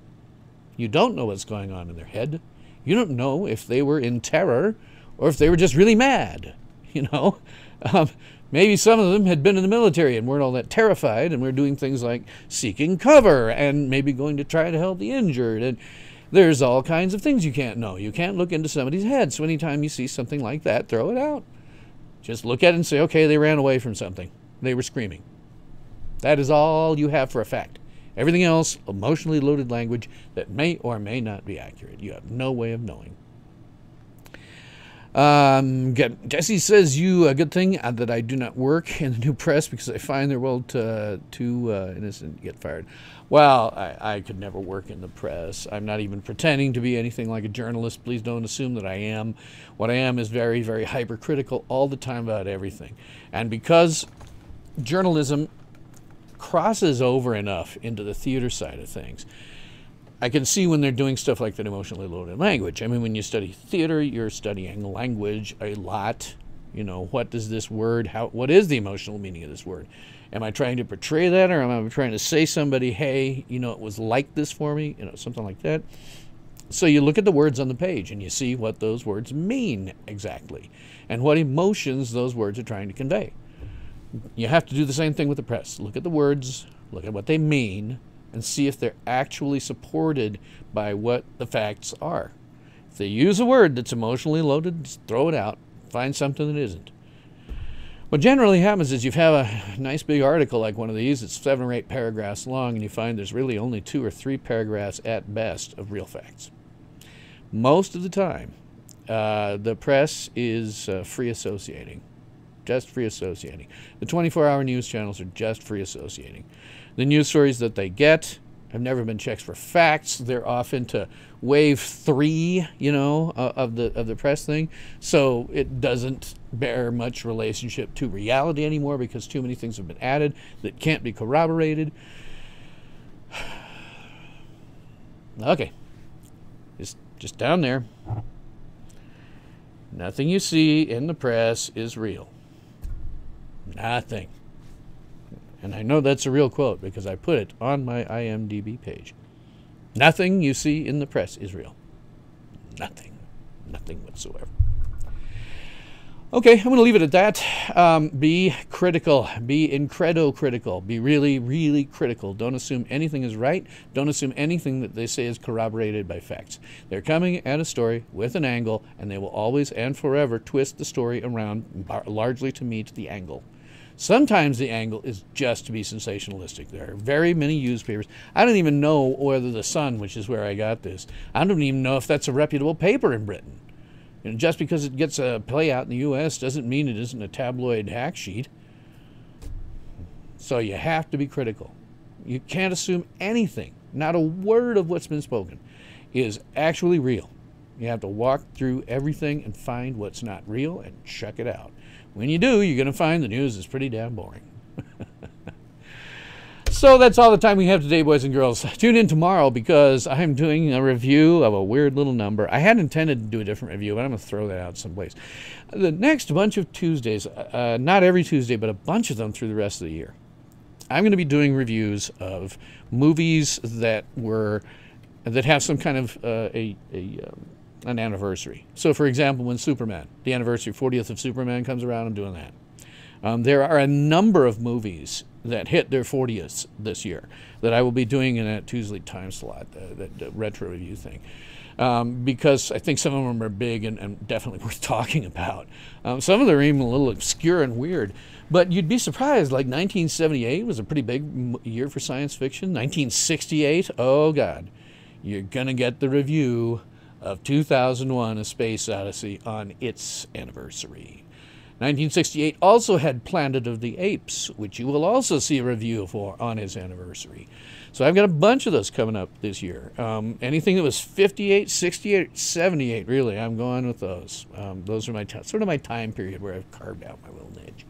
You don't know what's going on in their head. You don't know if they were in terror or if they were just really mad, you know. Um, Maybe some of them had been in the military and weren't all that terrified and were doing things like seeking cover and maybe going to try to help the injured. And there's all kinds of things you can't know. You can't look into somebody's head. So anytime you see something like that, throw it out. Just look at it and say, okay, they ran away from something. They were screaming. That is all you have for a fact. Everything else, emotionally loaded language that may or may not be accurate. You have no way of knowing. Um, Jesse says, you, a good thing uh, that I do not work in the new press because I find their world uh, too uh, innocent to get fired. Well, I, I could never work in the press. I'm not even pretending to be anything like a journalist. Please don't assume that I am. What I am is very, very hypercritical all the time about everything. And because journalism crosses over enough into the theater side of things, I can see when they're doing stuff like that emotionally loaded language. I mean, when you study theater, you're studying language a lot. You know, what does this word, how, what is the emotional meaning of this word? Am I trying to portray that, or am I trying to say somebody, hey, you know, it was like this for me, you know, something like that. So you look at the words on the page and you see what those words mean exactly and what emotions those words are trying to convey. You have to do the same thing with the press. Look at the words, look at what they mean, and see if they're actually supported by what the facts are. If they use a word that's emotionally loaded, just throw it out, find something that isn't. What generally happens is you have a nice big article like one of these that's seven or eight paragraphs long, and you find there's really only two or three paragraphs at best of real facts. Most of the time, uh, the press is uh, free associating, just free associating. The twenty-four hour news channels are just free associating. The news stories that they get have never been checked for facts. They're off into wave three, you know, uh, of the of the press thing. So it doesn't bear much relationship to reality anymore because too many things have been added that can't be corroborated. Okay, it's just down there. Nothing you see in the press is real. Nothing. And I know that's a real quote because I put it on my I M D B page. Nothing you see in the press is real. Nothing. Nothing whatsoever. Okay, I'm going to leave it at that. Um, be critical. Be incredo critical. Be really, really critical. Don't assume anything is right. Don't assume anything that they say is corroborated by facts. They're coming at a story with an angle, and they will always and forever twist the story around largely to meet the angle. Sometimes the angle is just to be sensationalistic. There are very many newspapers. I don't even know whether The Sun, which is where I got this, I don't even know if that's a reputable paper in Britain. You know, just because it gets a play out in the U S doesn't mean it isn't a tabloid hack sheet. So you have to be critical. You can't assume anything. Not a word of what's been spoken is actually real. You have to walk through everything and find what's not real and check it out. When you do, you're going to find the news is pretty damn boring. So that's all the time we have today, boys and girls. Tune in tomorrow because I'm doing a review of a weird little number. I had intended to do a different review, but I'm going to throw that out someplace. The next bunch of Tuesdays, uh, not every Tuesday, but a bunch of them through the rest of the year, I'm going to be doing reviews of movies that were that have some kind of uh, a, a um, an anniversary. So, for example, when Superman, the anniversary fortieth of Superman comes around, I'm doing that. Um, there are a number of movies that hit their fortieths this year that I will be doing in that Tuesday time slot, uh, that uh, retro review thing, um, because I think some of them are big and, and definitely worth talking about. Um, some of them are even a little obscure and weird. But you'd be surprised, like nineteen seventy-eight was a pretty big m year for science fiction. nineteen sixty-eight, oh God, you're going to get the review of two thousand one, A Space Odyssey, on its anniversary. nineteen sixty-eight also had Planet of the Apes, which you will also see a review for on its anniversary. So I've got a bunch of those coming up this year. Um, anything that was fifty-eight, sixty-eight, seventy-eight, really, I'm going with those. Um, those are my sort of my time period where I've carved out my little niche.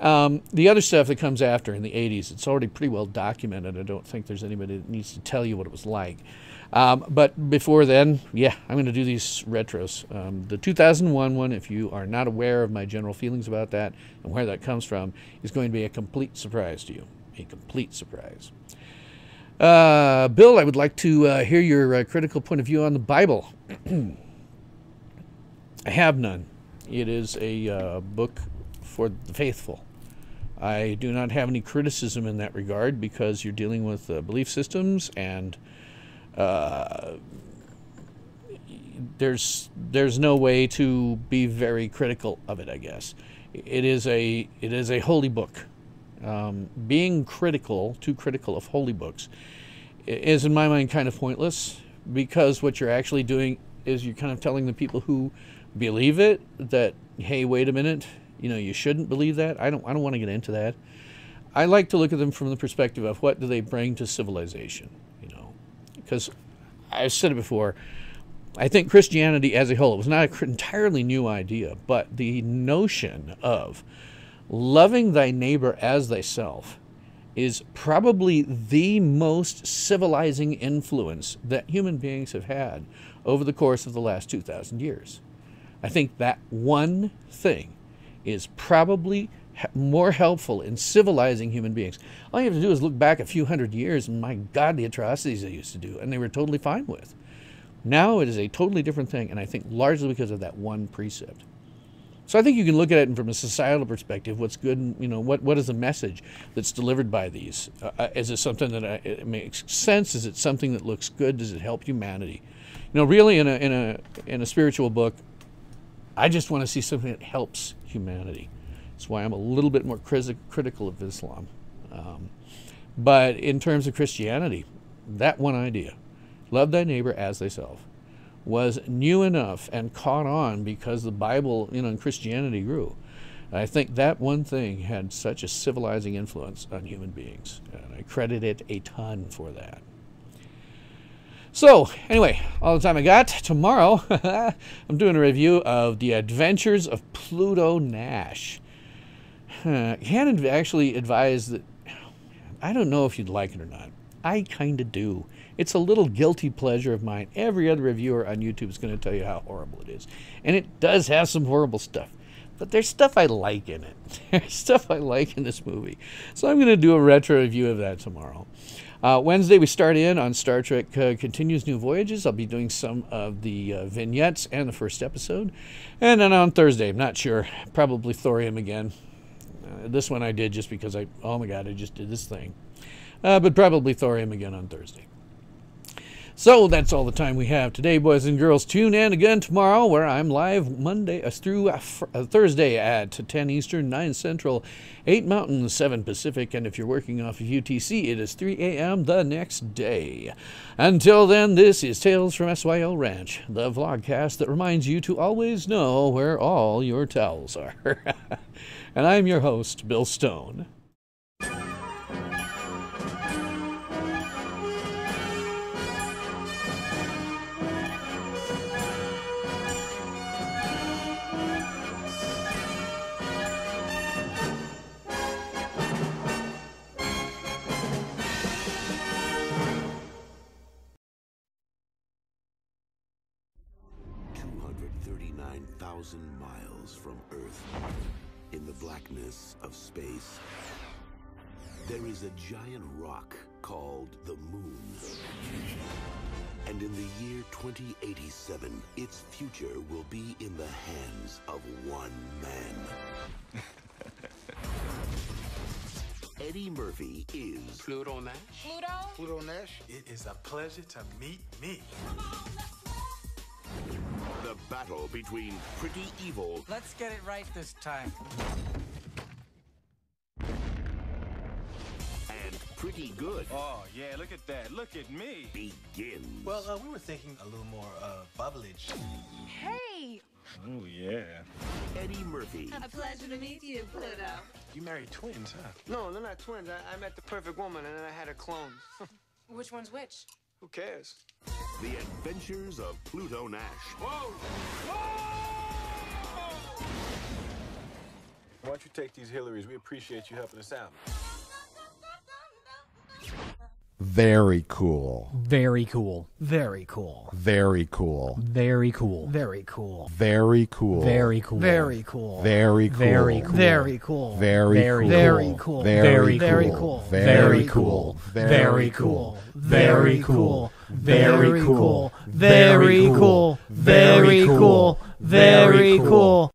Um, the other stuff that comes after in the eighties, it's already pretty well documented. I don't think there's anybody that needs to tell you what it was like. Um, but before then, yeah, I'm going to do these retros. Um, the two thousand one one, if you are not aware of my general feelings about that and where that comes from, is going to be a complete surprise to you. A complete surprise. Uh, Bill, I would like to uh, hear your uh, critical point of view on the Bible. I have none. It is a uh, book for the faithful. I do not have any criticism in that regard because you're dealing with uh, belief systems and Uh, there's there's no way to be very critical of it, I guess. It is a it is a holy book. Um, being critical, too critical of holy books, is in my mind kind of pointless because what you're actually doing is you're kind of telling the people who believe it that, hey, wait a minute, you know, you shouldn't believe that. I don't I don't want to get into that. I like to look at them from the perspective of what do they bring to civilization. Because I've said it before, I think Christianity as a whole, it was not an entirely new idea, but the notion of loving thy neighbor as thyself is probably the most civilizing influence that human beings have had over the course of the last two thousand years. I think that one thing is probably more helpful in civilizing human beings. All you have to do is look back a few hundred years and my God, the atrocities they used to do, and they were totally fine with. Now it is a totally different thing, and I think largely because of that one precept. So I think you can look at it from a societal perspective, what's good, and, you know, what, what is the message that's delivered by these? Uh, is it something that I, it makes sense? Is it something that looks good? Does it help humanity? You know, really in a, in a, in a spiritual book, I just want to see something that helps humanity. That's why I'm a little bit more critical of Islam. Um, but in terms of Christianity, that one idea, love thy neighbor as thyself, was new enough and caught on because the Bible, you know, and Christianity grew. I think that one thing had such a civilizing influence on human beings. And I credit it a ton for that. So, anyway, all the time I got. Tomorrow, I'm doing a review of The Adventures of Pluto Nash. Uh, Can't actually advise that. I don't know if you'd like it or not. I kind of do. It's a little guilty pleasure of mine. Every other reviewer on YouTube is going to tell you how horrible it is. And it does have some horrible stuff. But there's stuff I like in it. There's stuff I like in this movie. So I'm going to do a retro review of that tomorrow. Uh, Wednesday, we start in on Star Trek uh, Continues New Voyages. I'll be doing some of the uh, vignettes and the first episode. And then on Thursday, I'm not sure, probably Thorium again. Uh, this one I did just because I, oh my God, I just did this thing. Uh, but probably Thorium again on Thursday. So that's all the time we have today, boys and girls. Tune in again tomorrow, where I'm live Monday uh, through uh, uh, Thursday at ten Eastern, nine Central, eight Mountain, seven Pacific. And if you're working off of U T C, it is three A M the next day. Until then, this is Tales from S Y L Ranch, the vlogcast that reminds you to always know where all your towels are. And I'm your host, Bill Stone. Miles from Earth, in the blackness of space, there is a giant rock called the Moon. And in the year twenty eighty-seven, its future will be in the hands of one man. Eddie Murphy is Pluto Nash. Pluto? Pluto Nash. It is a pleasure to meet me. Come on, let's the battle between pretty evil. Let's get it right this time. And pretty good. Oh, yeah, look at that. Look at me. Begins. Well, uh, we were thinking a little more uh, bubblage. Hey! Oh, yeah. Eddie Murphy. A pleasure to meet you, Pluto. You married twins, huh? No, they're not twins. I, I met the perfect woman, and then I had a clone. Which one's which? Who cares? The Adventures of Pluto Nash. Whoa! Whoa! Why don't you take these Hillaries? We appreciate you helping us out. Very cool. Very cool. Very cool. Very cool. Very cool. Very cool. Very cool. Very cool. Very cool. Very cool. Very cool. Very cool. Very cool. Very cool. Very cool. Very cool. Very cool. Very cool. Very cool. Very cool. Very cool. Very cool.